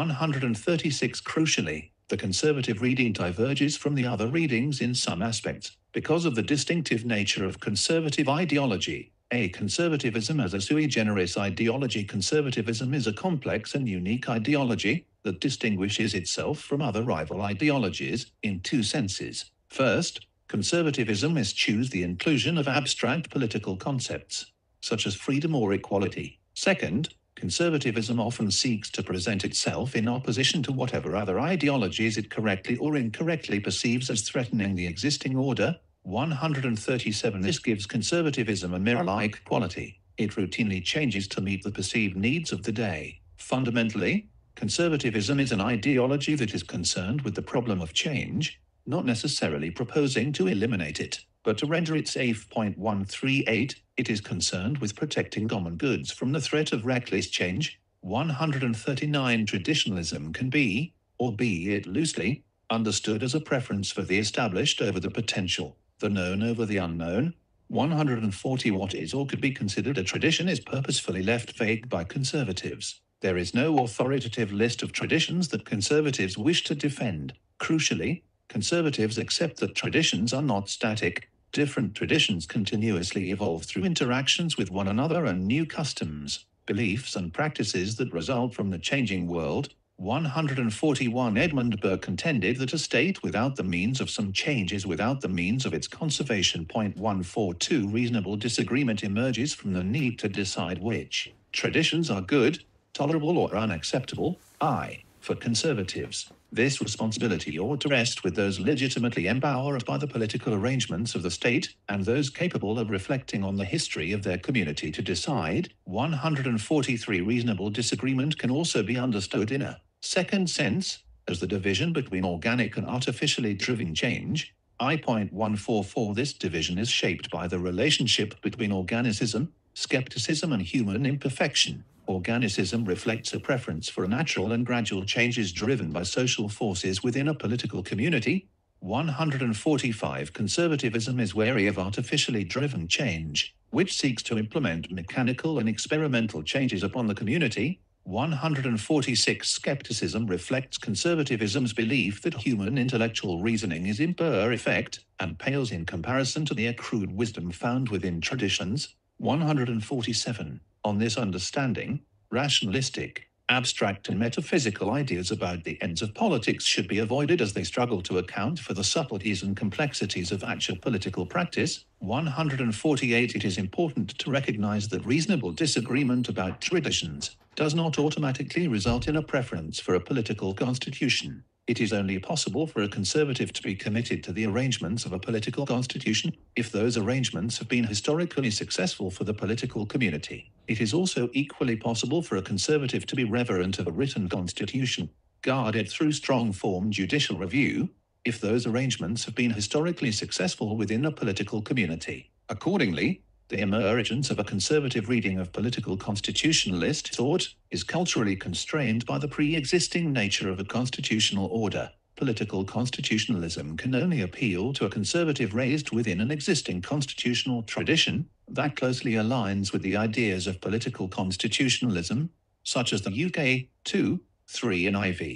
one hundred thirty-six Crucially, the conservative reading diverges from the other readings in some aspects because of the distinctive nature of conservative ideology. A. Conservatism as a sui generis ideology. Conservatism is a complex and unique ideology that distinguishes itself from other rival ideologies in two senses. First, conservatism eschews the inclusion of abstract political concepts, such as freedom or equality. Second, conservatism often seeks to present itself in opposition to whatever other ideologies it correctly or incorrectly perceives as threatening the existing order. one hundred thirty-seven This gives conservatism a mirror-like quality. It routinely changes to meet the perceived needs of the day. Fundamentally, conservatism is an ideology that is concerned with the problem of change, not necessarily proposing to eliminate it, but to render it safe. one thirty-eight It is concerned with protecting common goods from the threat of reckless change. one hundred thirty-nine Traditionalism can be, or be it loosely, understood as a preference for the established over the potential, the known over the unknown. one hundred forty What is or could be considered a tradition is purposefully left vague by conservatives. There is no authoritative list of traditions that conservatives wish to defend. Crucially, conservatives accept that traditions are not static. Different traditions continuously evolve through interactions with one another and new customs, beliefs and practices that result from the changing world. one hundred forty-one Edmund Burke contended that a state without the means of some change is without the means of its conservation. one forty-two Reasonable disagreement emerges from the need to decide which traditions are good, tolerable or unacceptable. I, for conservatives, this responsibility ought to rest with those legitimately empowered by the political arrangements of the state and those capable of reflecting on the history of their community to decide. one hundred forty-three Reasonable disagreement can also be understood in a second sense, as the division between organic and artificially driven change. I.one forty-four This division is shaped by the relationship between organicism, skepticism and human imperfection. Organicism reflects a preference for natural and gradual changes driven by social forces within a political community. one hundred forty-five Conservatism is wary of artificially driven change, which seeks to implement mechanical and experimental changes upon the community. one hundred forty-six Skepticism reflects conservatism's belief that human intellectual reasoning is imperfect and pales in comparison to the accrued wisdom found within traditions. one hundred forty-seven On this understanding, rationalistic, abstract and metaphysical ideas about the ends of politics should be avoided as they struggle to account for the subtleties and complexities of actual political practice. one hundred forty-eight It is important to recognize that reasonable disagreement about traditions does not automatically result in a preference for a political constitution. It is only possible for a conservative to be committed to the arrangements of a political constitution if those arrangements have been historically successful for the political community. It is also equally possible for a conservative to be reverent of a written constitution, guarded through strong form judicial review, if those arrangements have been historically successful within a political community. Accordingly, the emergence of a conservative reading of political constitutionalist thought is culturally constrained by the pre-existing nature of a constitutional order. Political constitutionalism can only appeal to a conservative raised within an existing constitutional tradition that closely aligns with the ideas of political constitutionalism, such as the U K, two, three and four.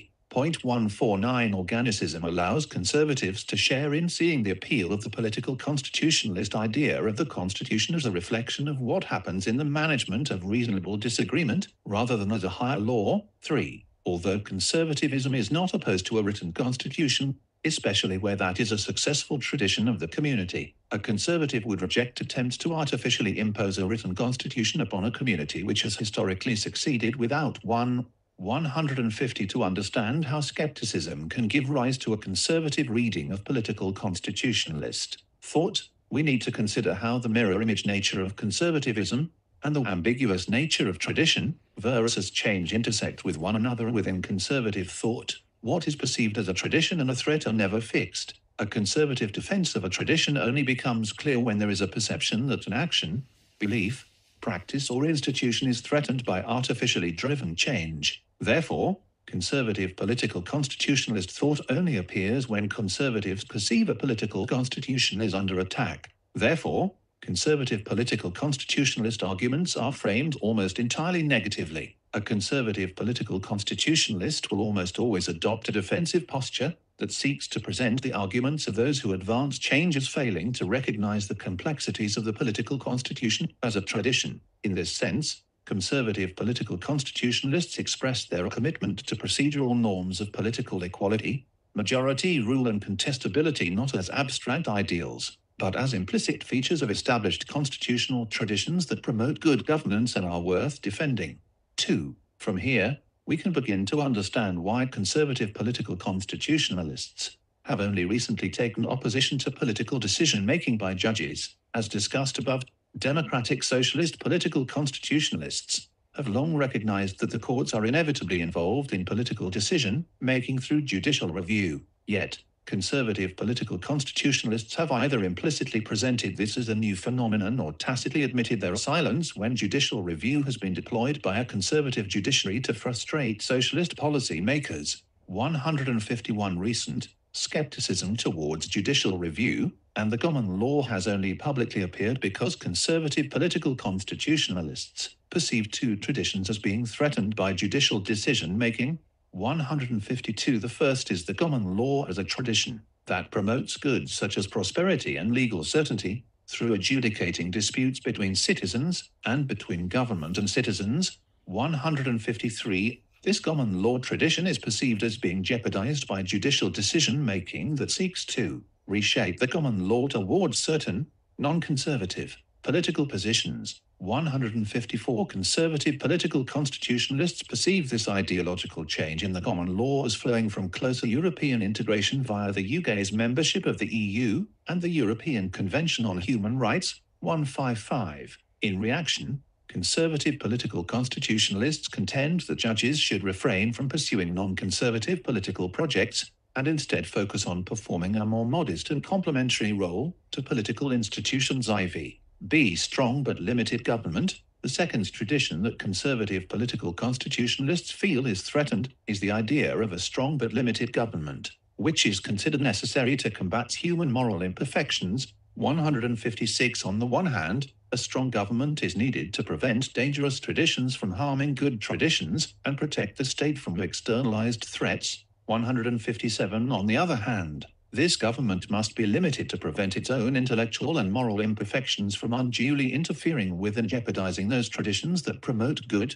one forty-nine Organicism allows conservatives to share in seeing the appeal of the political constitutionalist idea of the Constitution as a reflection of what happens in the management of reasonable disagreement, rather than as a higher law. three Although conservatism is not opposed to a written constitution, especially where that is a successful tradition of the community, a conservative would reject attempts to artificially impose a written constitution upon a community which has historically succeeded without one. one hundred fifty To understand how skepticism can give rise to a conservative reading of political constitutionalist thought, we need to consider how the mirror image nature of conservatism and the ambiguous nature of tradition versus change intersect with one another within conservative thought. What is perceived as a tradition and a threat are never fixed. A conservative defense of a tradition only becomes clear when there is a perception that an action, belief, practice or institution is threatened by artificially driven change. Therefore, conservative political constitutionalist thought only appears when conservatives perceive a political constitution is under attack. Therefore, conservative political constitutionalist arguments are framed almost entirely negatively. A conservative political constitutionalist will almost always adopt a defensive posture, that seeks to present the arguments of those who advance change as failing to recognise the complexities of the political constitution as a tradition. In this sense, conservative political constitutionalists express their commitment to procedural norms of political equality, majority rule and contestability not as abstract ideals, but as implicit features of established constitutional traditions that promote good governance and are worth defending. two. From here, we can begin to understand why conservative political constitutionalists have only recently taken opposition to political decision-making by judges. As discussed above, democratic socialist political constitutionalists have long recognized that the courts are inevitably involved in political decision-making through judicial review. Yet, conservative political constitutionalists have either implicitly presented this as a new phenomenon or tacitly admitted their silence when judicial review has been deployed by a conservative judiciary to frustrate socialist policy makers. one hundred fifty-one Recent skepticism towards judicial review and the common law has only publicly appeared because conservative political constitutionalists perceive two traditions as being threatened by judicial decision-making. one hundred fifty-two The first is the common law as a tradition that promotes goods such as prosperity and legal certainty through adjudicating disputes between citizens and between government and citizens. one hundred fifty-three This common law tradition is perceived as being jeopardized by judicial decision-making that seeks to reshape the common law towards certain, non-conservative, political positions. one hundred fifty-four Conservative political constitutionalists perceive this ideological change in the common law as flowing from closer European integration via the U K's membership of the E U and the European Convention on Human Rights. one hundred fifty-five In reaction, conservative political constitutionalists contend that judges should refrain from pursuing non-conservative political projects and instead focus on performing a more modest and complementary role to political institutions. four. B. Strong but limited government. The second tradition that conservative political constitutionalists feel is threatened is the idea of a strong but limited government, which is considered necessary to combat human moral imperfections. one hundred fifty-six On the one hand, a strong government is needed to prevent dangerous traditions from harming good traditions and protect the state from externalized threats. one hundred fifty-seven On the other hand, this government must be limited to prevent its own intellectual and moral imperfections from unduly interfering with and jeopardizing those traditions that promote good.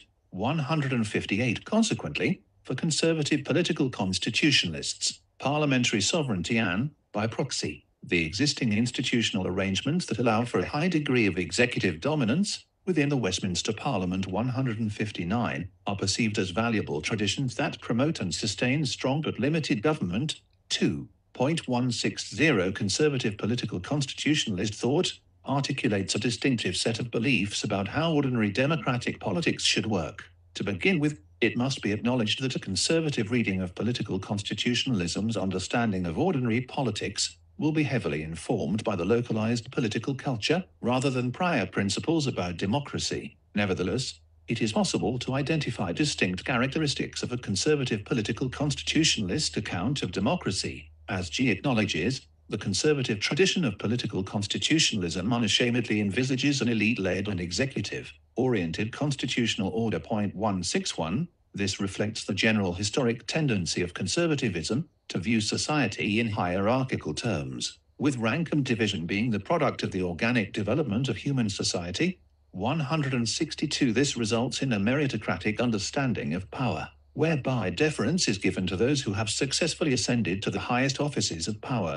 one hundred fifty-eight Consequently, for conservative political constitutionalists, parliamentary sovereignty and, by proxy, the existing institutional arrangements that allow for a high degree of executive dominance within the Westminster Parliament. one hundred fifty-nine are perceived as valuable traditions that promote and sustain strong but limited government. two point one six zero Conservative political constitutionalist thought articulates a distinctive set of beliefs about how ordinary democratic politics should work. To begin with, it must be acknowledged that a conservative reading of political constitutionalism's understanding of ordinary politics will be heavily informed by the localized political culture, rather than prior principles about democracy. Nevertheless, it is possible to identify distinct characteristics of a conservative political constitutionalist account of democracy. As Gee acknowledges, the conservative tradition of political constitutionalism unashamedly envisages an elite-led and executive-oriented constitutional order. one hundred sixty-one This reflects the general historic tendency of conservatism to view society in hierarchical terms, with rank and division being the product of the organic development of human society. one hundred sixty-two This results in a meritocratic understanding of power, whereby deference is given to those who have successfully ascended to the highest offices of power.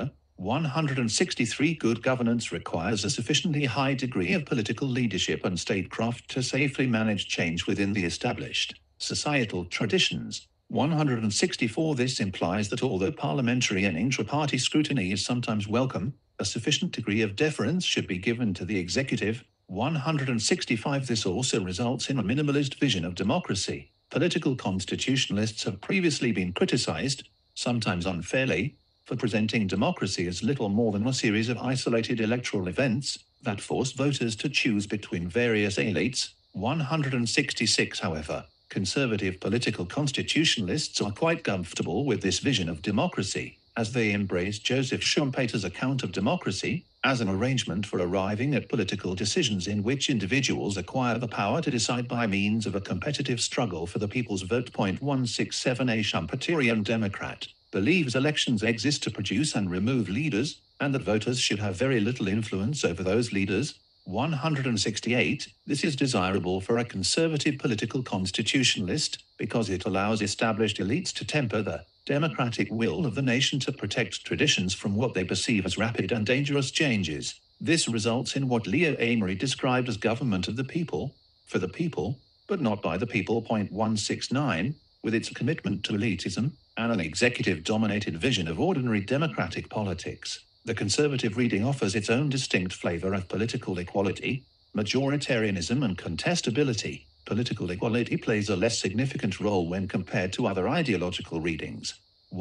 one hundred sixty-three Good governance requires a sufficiently high degree of political leadership and statecraft to safely manage change within the established societal traditions. one hundred sixty-four This implies that although parliamentary and intra-party scrutiny is sometimes welcome, a sufficient degree of deference should be given to the executive. one hundred sixty-five This also results in a minimalist vision of democracy. Political constitutionalists have previously been criticized, sometimes unfairly, for presenting democracy as little more than a series of isolated electoral events that force voters to choose between various elites. one hundred sixty-six However, conservative political constitutionalists are quite comfortable with this vision of democracy, as they embrace Joseph Schumpeter's account of democracy as an arrangement for arriving at political decisions in which individuals acquire the power to decide by means of a competitive struggle for the people's vote. one hundred sixty-seven A Schumpeterian Democrat believes elections exist to produce and remove leaders, and that voters should have very little influence over those leaders. one hundred sixty-eight. This is desirable for a conservative political constitutionalist, because it allows established elites to temper the democratic will of the nation to protect traditions from what they perceive as rapid and dangerous changes. This results in what Leo Amery described as government of the people, for the people, but not by the people. one sixty-nine, with its commitment to elitism and an executive-dominated vision of ordinary democratic politics, the conservative reading offers its own distinct flavour of political equality, majoritarianism and contestability. Political equality plays a less significant role when compared to other ideological readings.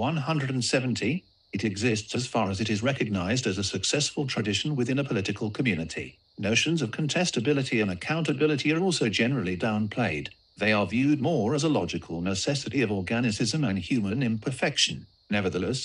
one hundred seventy. It exists as far as it is recognised as a successful tradition within a political community. Notions of contestability and accountability are also generally downplayed. They are viewed more as a logical necessity of organicism and human imperfection. Nevertheless,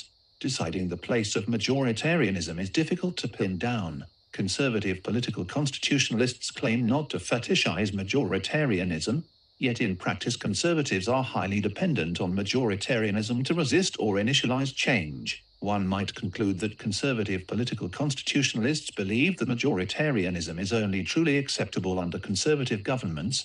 deciding the place of majoritarianism is difficult to pin down. Conservative political constitutionalists claim not to fetishize majoritarianism, yet in practice conservatives are highly dependent on majoritarianism to resist or initialize change. One might conclude that conservative political constitutionalists believe that majoritarianism is only truly acceptable under conservative governments.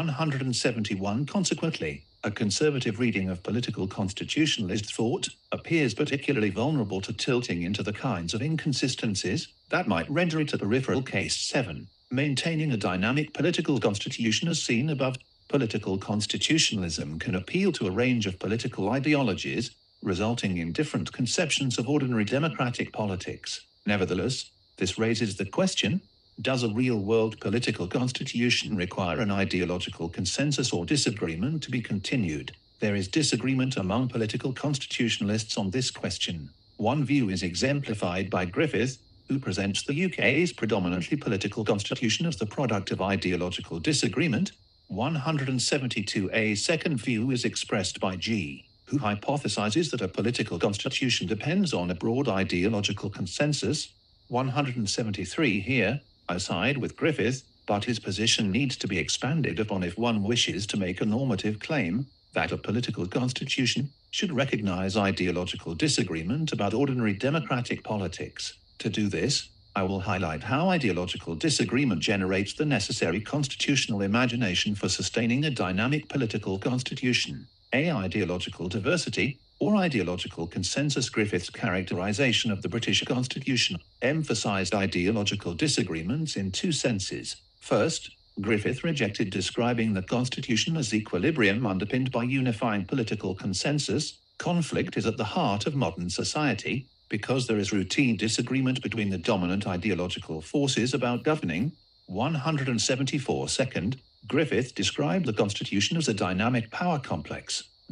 one hundred seventy-one. Consequently, a conservative reading of political constitutionalist thought appears particularly vulnerable to tilting into the kinds of inconsistencies that might render it a peripheral case. seven. Maintaining a dynamic political constitution as seen above, political constitutionalism can appeal to a range of political ideologies, resulting in different conceptions of ordinary democratic politics. Nevertheless, this raises the question, does a real-world political constitution require an ideological consensus or disagreement to be continued? There is disagreement among political constitutionalists on this question. One view is exemplified by Griffith, who presents the U K's predominantly political constitution as the product of ideological disagreement. one hundred seventy-two. A second view is expressed by Gee, who hypothesizes that a political constitution depends on a broad ideological consensus. one hundred seventy-three. Here, I side with Griffith, but his position needs to be expanded upon if one wishes to make a normative claim that a political constitution should recognize ideological disagreement about ordinary democratic politics. To do this, I will highlight how ideological disagreement generates the necessary constitutional imagination for sustaining a dynamic political constitution. A. Ideological diversity, or ideological consensus. Griffith's characterization of the British Constitution emphasized ideological disagreements in two senses. First, Griffith rejected describing the Constitution as equilibrium underpinned by unifying political consensus. Conflict is at the heart of modern society, because there is routine disagreement between the dominant ideological forces about governing. one hundred seventy-four. Second, Griffith described the Constitution as a dynamic power complex.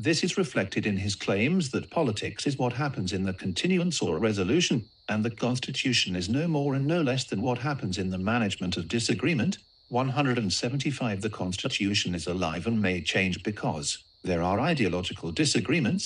This is reflected in his claims that politics is what happens in the continuance or resolution, and the Constitution is no more and no less than what happens in the management of disagreement. one hundred seventy-five. The Constitution is alive and may change because there are ideological disagreements.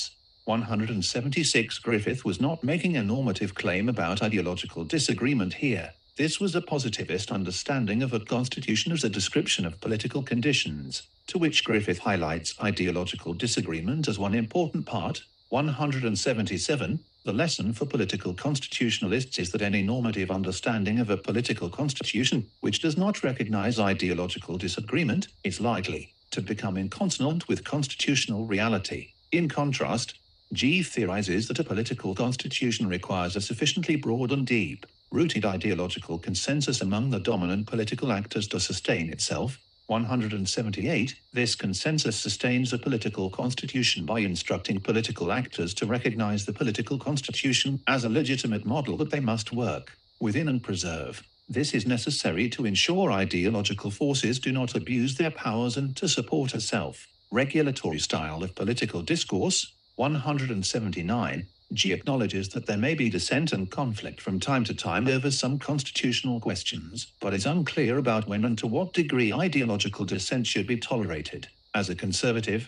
one hundred seventy-six. Griffith was not making a normative claim about ideological disagreement here. This was a positivist understanding of a constitution as a description of political conditions, to which Griffith highlights ideological disagreement as one important part. one hundred seventy-seven. The lesson for political constitutionalists is that any normative understanding of a political constitution which does not recognize ideological disagreement is likely to become inconsonant with constitutional reality. In contrast, Gee theorizes that a political constitution requires a sufficiently broad and deep rooted ideological consensus among the dominant political actors to sustain itself. one hundred seventy-eight. This consensus sustains a political constitution by instructing political actors to recognize the political constitution as a legitimate model that they must work within and preserve. This is necessary to ensure ideological forces do not abuse their powers and to support a self-regulatory style of political discourse. one hundred seventy-nine. Gee acknowledges that there may be dissent and conflict from time to time over some constitutional questions, but is unclear about when and to what degree ideological dissent should be tolerated. As a conservative,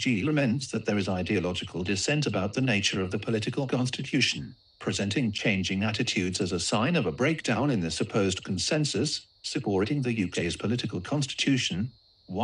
Gee laments that there is ideological dissent about the nature of the political constitution, presenting changing attitudes as a sign of a breakdown in the supposed consensus supporting the U K's political constitution.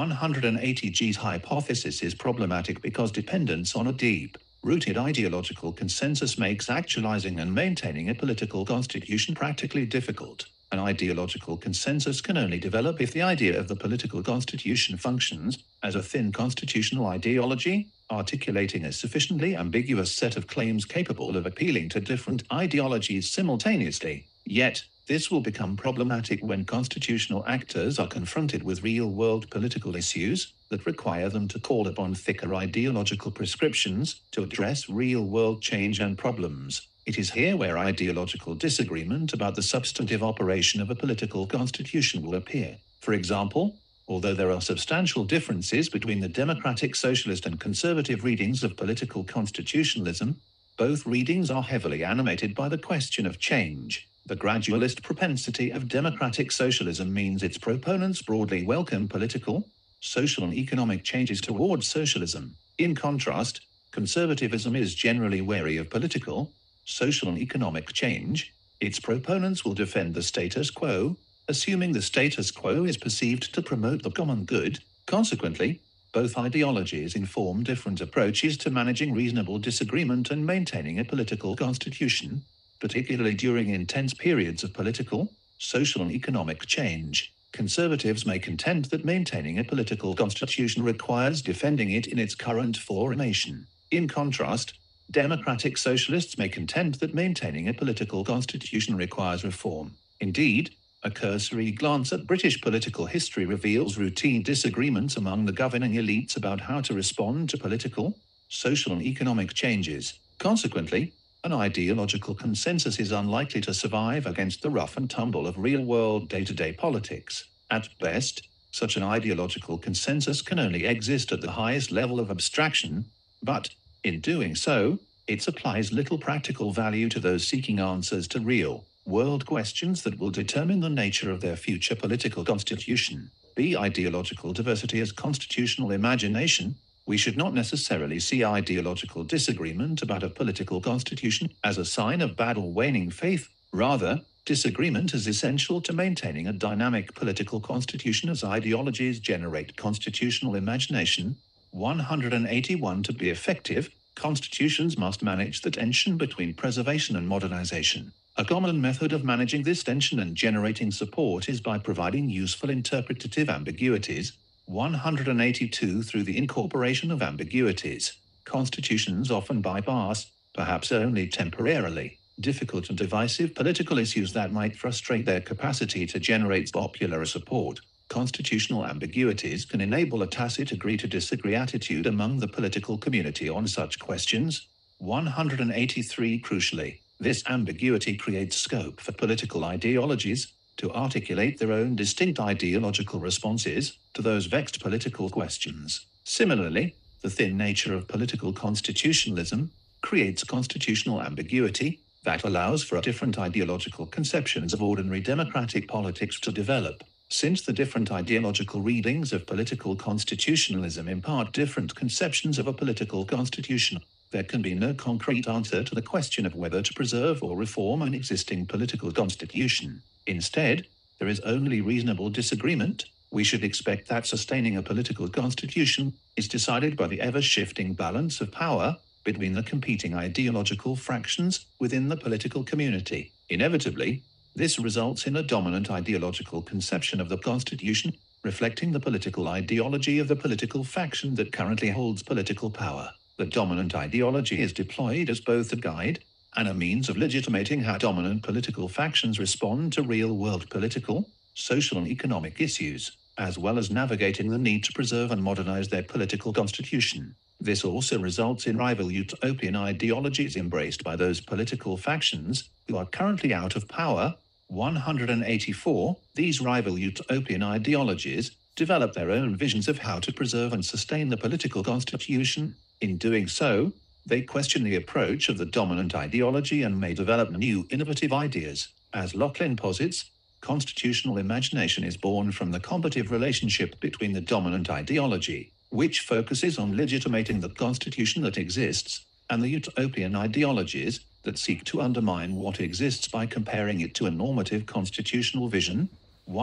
one hundred eighty. Gee's hypothesis is problematic because dependence on a deep rooted ideological consensus makes actualizing and maintaining a political constitution practically difficult. An ideological consensus can only develop if the idea of the political constitution functions as a thin constitutional ideology, articulating a sufficiently ambiguous set of claims capable of appealing to different ideologies simultaneously. Yet, this will become problematic when constitutional actors are confronted with real-world political issues that require them to call upon thicker ideological prescriptions to address real-world change and problems. It is here where ideological disagreement about the substantive operation of a political constitution will appear. For example, although there are substantial differences between the democratic, socialist, and conservative readings of political constitutionalism, both readings are heavily animated by the question of change. The gradualist propensity of democratic socialism means its proponents broadly welcome political, social, and economic changes towards socialism. In contrast, conservatism is generally wary of political, social, and economic change. Its proponents will defend the status quo, assuming the status quo is perceived to promote the common good. Consequently, both ideologies inform different approaches to managing reasonable disagreement and maintaining a political constitution, particularly during intense periods of political, social, and economic change. Conservatives may contend that maintaining a political constitution requires defending it in its current formation. In contrast, democratic socialists may contend that maintaining a political constitution requires reform. Indeed, a cursory glance at British political history reveals routine disagreements among the governing elites about how to respond to political, social, and economic changes. Consequently, an ideological consensus is unlikely to survive against the rough and tumble of real-world day-to-day politics. At best, such an ideological consensus can only exist at the highest level of abstraction, but in doing so, it supplies little practical value to those seeking answers to real-world questions that will determine the nature of their future political constitution. Be ideological diversity as constitutional imagination. We should not necessarily see ideological disagreement about a political constitution as a sign of bad or waning faith. Rather, disagreement is essential to maintaining a dynamic political constitution as ideologies generate constitutional imagination. one hundred eighty-one To be effective, constitutions must manage the tension between preservation and modernization. A common method of managing this tension and generating support is by providing useful interpretative ambiguities. one hundred eighty-two Through the incorporation of ambiguities, constitutions often bypass, perhaps only temporarily, difficult and divisive political issues that might frustrate their capacity to generate popular support. Constitutional ambiguities can enable a tacit agree-to-disagree attitude among the political community on such questions. one hundred eighty-three Crucially, this ambiguity creates scope for political ideologies to articulate their own distinct ideological responses to those vexed political questions. Similarly, the thin nature of political constitutionalism creates constitutional ambiguity that allows for different ideological conceptions of ordinary democratic politics to develop. Since the different ideological readings of political constitutionalism impart different conceptions of a political constitution, there can be no concrete answer to the question of whether to preserve or reform an existing political constitution. Instead, there is only reasonable disagreement. We should expect that sustaining a political constitution is decided by the ever-shifting balance of power between the competing ideological fractions within the political community. Inevitably, this results in a dominant ideological conception of the Constitution, reflecting the political ideology of the political faction that currently holds political power. The dominant ideology is deployed as both a guide and a means of legitimating how dominant political factions respond to real-world political, social, and economic issues, as well as navigating the need to preserve and modernize their political constitution. This also results in rival utopian ideologies embraced by those political factions who are currently out of power. one hundred eighty-four These rival utopian ideologies develop their own visions of how to preserve and sustain the political constitution. In doing so, they question the approach of the dominant ideology and may develop new innovative ideas. As Loughlin posits, constitutional imagination is born from the combative relationship between the dominant ideology, which focuses on legitimating the constitution that exists, and the utopian ideologies that seek to undermine what exists by comparing it to a normative constitutional vision.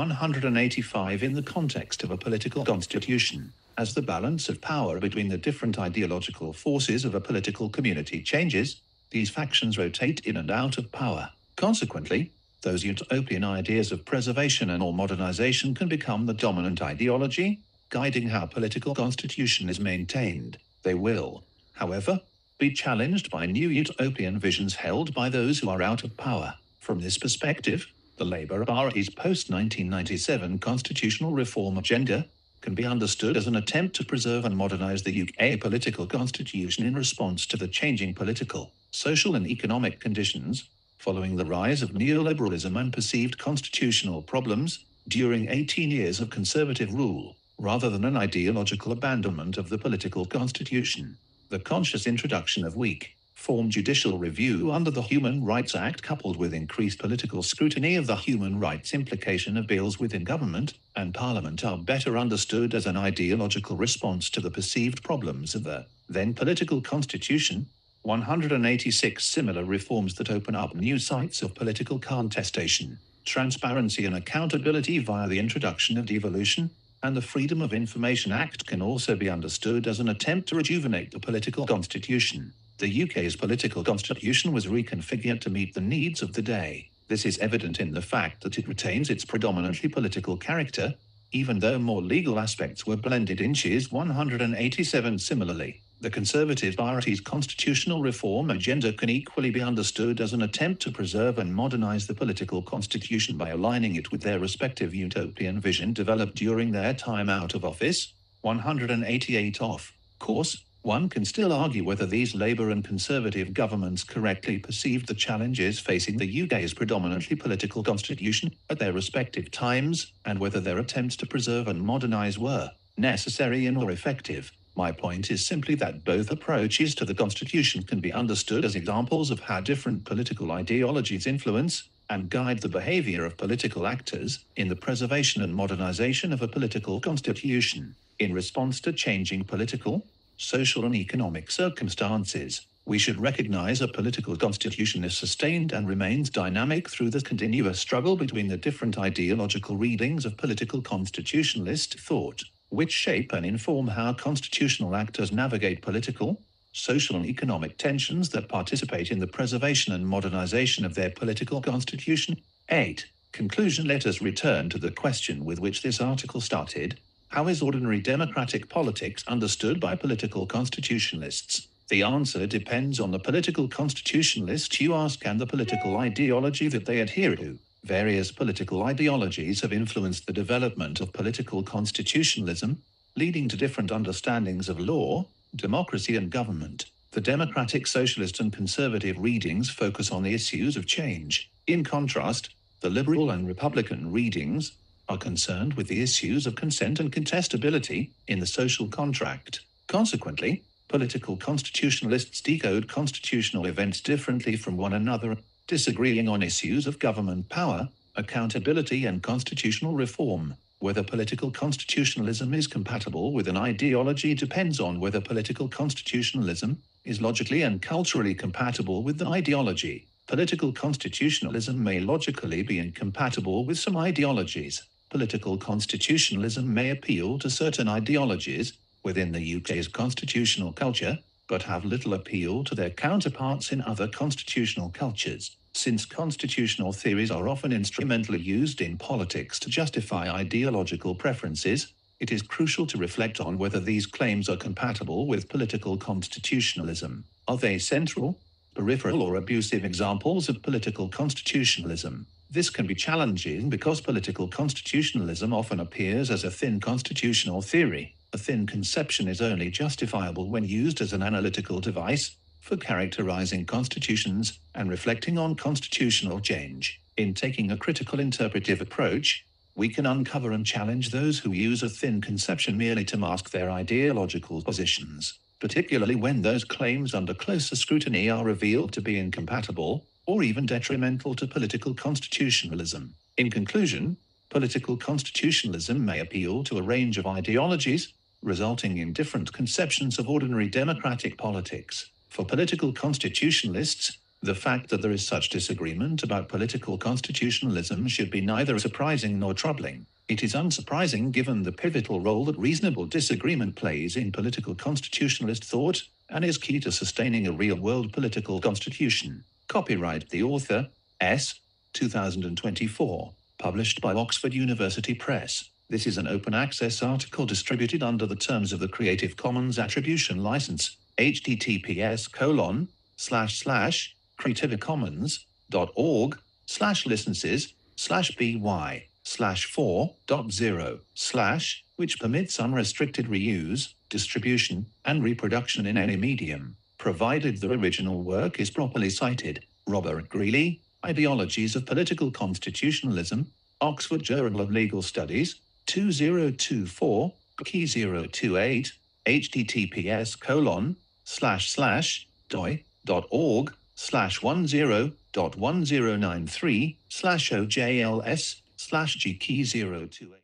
one hundred eighty-five In the context of a political constitution, As the balance of power between the different ideological forces of a political community changes, these factions rotate in and out of power. Consequently, those utopian ideas of preservation and or modernization can become the dominant ideology, guiding how political constitution is maintained. They will, however, be challenged by new utopian visions held by those who are out of power. From this perspective, the Labour Party's post nineteen ninety-seven constitutional reform agenda can be understood as an attempt to preserve and modernise the U K political constitution in response to the changing political, social and economic conditions following the rise of neoliberalism and perceived constitutional problems during eighteen years of Conservative rule, rather than an ideological abandonment of the political constitution. The conscious introduction of weak, form judicial review under the Human Rights Act, coupled with increased political scrutiny of the human rights implication of bills within government and parliament, are better understood as an ideological response to the perceived problems of the then-political constitution. one hundred eighty-six similar reforms that open up new sites of political contestation, transparency and accountability via the introduction of devolution, and the Freedom of Information Act can also be understood as an attempt to rejuvenate the political constitution. The U K's political constitution was reconfigured to meet the needs of the day. This is evident in the fact that it retains its predominantly political character, even though more legal aspects were blended in Shear's one hundred eighty-seven. Similarly, the Conservative Party's constitutional reform agenda can equally be understood as an attempt to preserve and modernise the political constitution by aligning it with their respective utopian vision developed during their time out of office. one hundred eighty-eight. Of course, one can still argue whether these Labour and Conservative governments correctly perceived the challenges facing the U K's predominantly political constitution at their respective times, and whether their attempts to preserve and modernise were necessary and or effective. My point is simply that both approaches to the constitution can be understood as examples of how different political ideologies influence and guide the behaviour of political actors in the preservation and modernisation of a political constitution. In response to changing political, social and economic circumstances, we should recognize a political constitution is sustained and remains dynamic through the continuous struggle between the different ideological readings of political constitutionalist thought, which shape and inform how constitutional actors navigate political, social and economic tensions that participate in the preservation and modernization of their political constitution. eight. Conclusion. Let us return to the question with which this article started. How is ordinary democratic politics understood by political constitutionalists? The answer depends on the political constitutionalist you ask and the political ideology that they adhere to. Various political ideologies have influenced the development of political constitutionalism, leading to different understandings of law, democracy and government. The democratic, socialist and conservative readings focus on the issues of change. In contrast, the liberal and republican readings are concerned with the issues of consent and contestability in the social contract. Consequently, political constitutionalists decode constitutional events differently from one another, disagreeing on issues of government power, accountability and constitutional reform. Whether political constitutionalism is compatible with an ideology depends on whether political constitutionalism is logically and culturally compatible with the ideology. Political constitutionalism may logically be incompatible with some ideologies. Political constitutionalism may appeal to certain ideologies within the U K's constitutional culture, but have little appeal to their counterparts in other constitutional cultures. Since constitutional theories are often instrumentally used in politics to justify ideological preferences, it is crucial to reflect on whether these claims are compatible with political constitutionalism. Are they central, peripheral or abusive examples of political constitutionalism? This can be challenging because political constitutionalism often appears as a thin constitutional theory. A thin conception is only justifiable when used as an analytical device for characterizing constitutions and reflecting on constitutional change. In taking a critical interpretive approach, we can uncover and challenge those who use a thin conception merely to mask their ideological positions, particularly when those claims under closer scrutiny are revealed to be incompatible or even detrimental to political constitutionalism. In conclusion, political constitutionalism may appeal to a range of ideologies, resulting in different conceptions of ordinary democratic politics. For political constitutionalists, the fact that there is such disagreement about political constitutionalism should be neither surprising nor troubling. It is unsurprising, given the pivotal role that reasonable disagreement plays in political constitutionalist thought, and is key to sustaining a real-world political constitution. Copyright the author, S. two thousand twenty-four, published by Oxford University Press. This is an open-access article distributed under the terms of the Creative Commons Attribution License, https colon slash slash creativecommons dot org slash licenses slash by slash four dot zero slash, which permits unrestricted reuse, distribution, and reproduction in any medium, provided the original work is properly cited. Robert Greally, Ideologies of Political Constitutionalism, Oxford Journal of Legal Studies, two thousand twenty-four, Key zero two eight, https colon, slash slash, doi, dot org, slash one zero, dot one zero nine three, slash ojls, slash gkey zero two eight.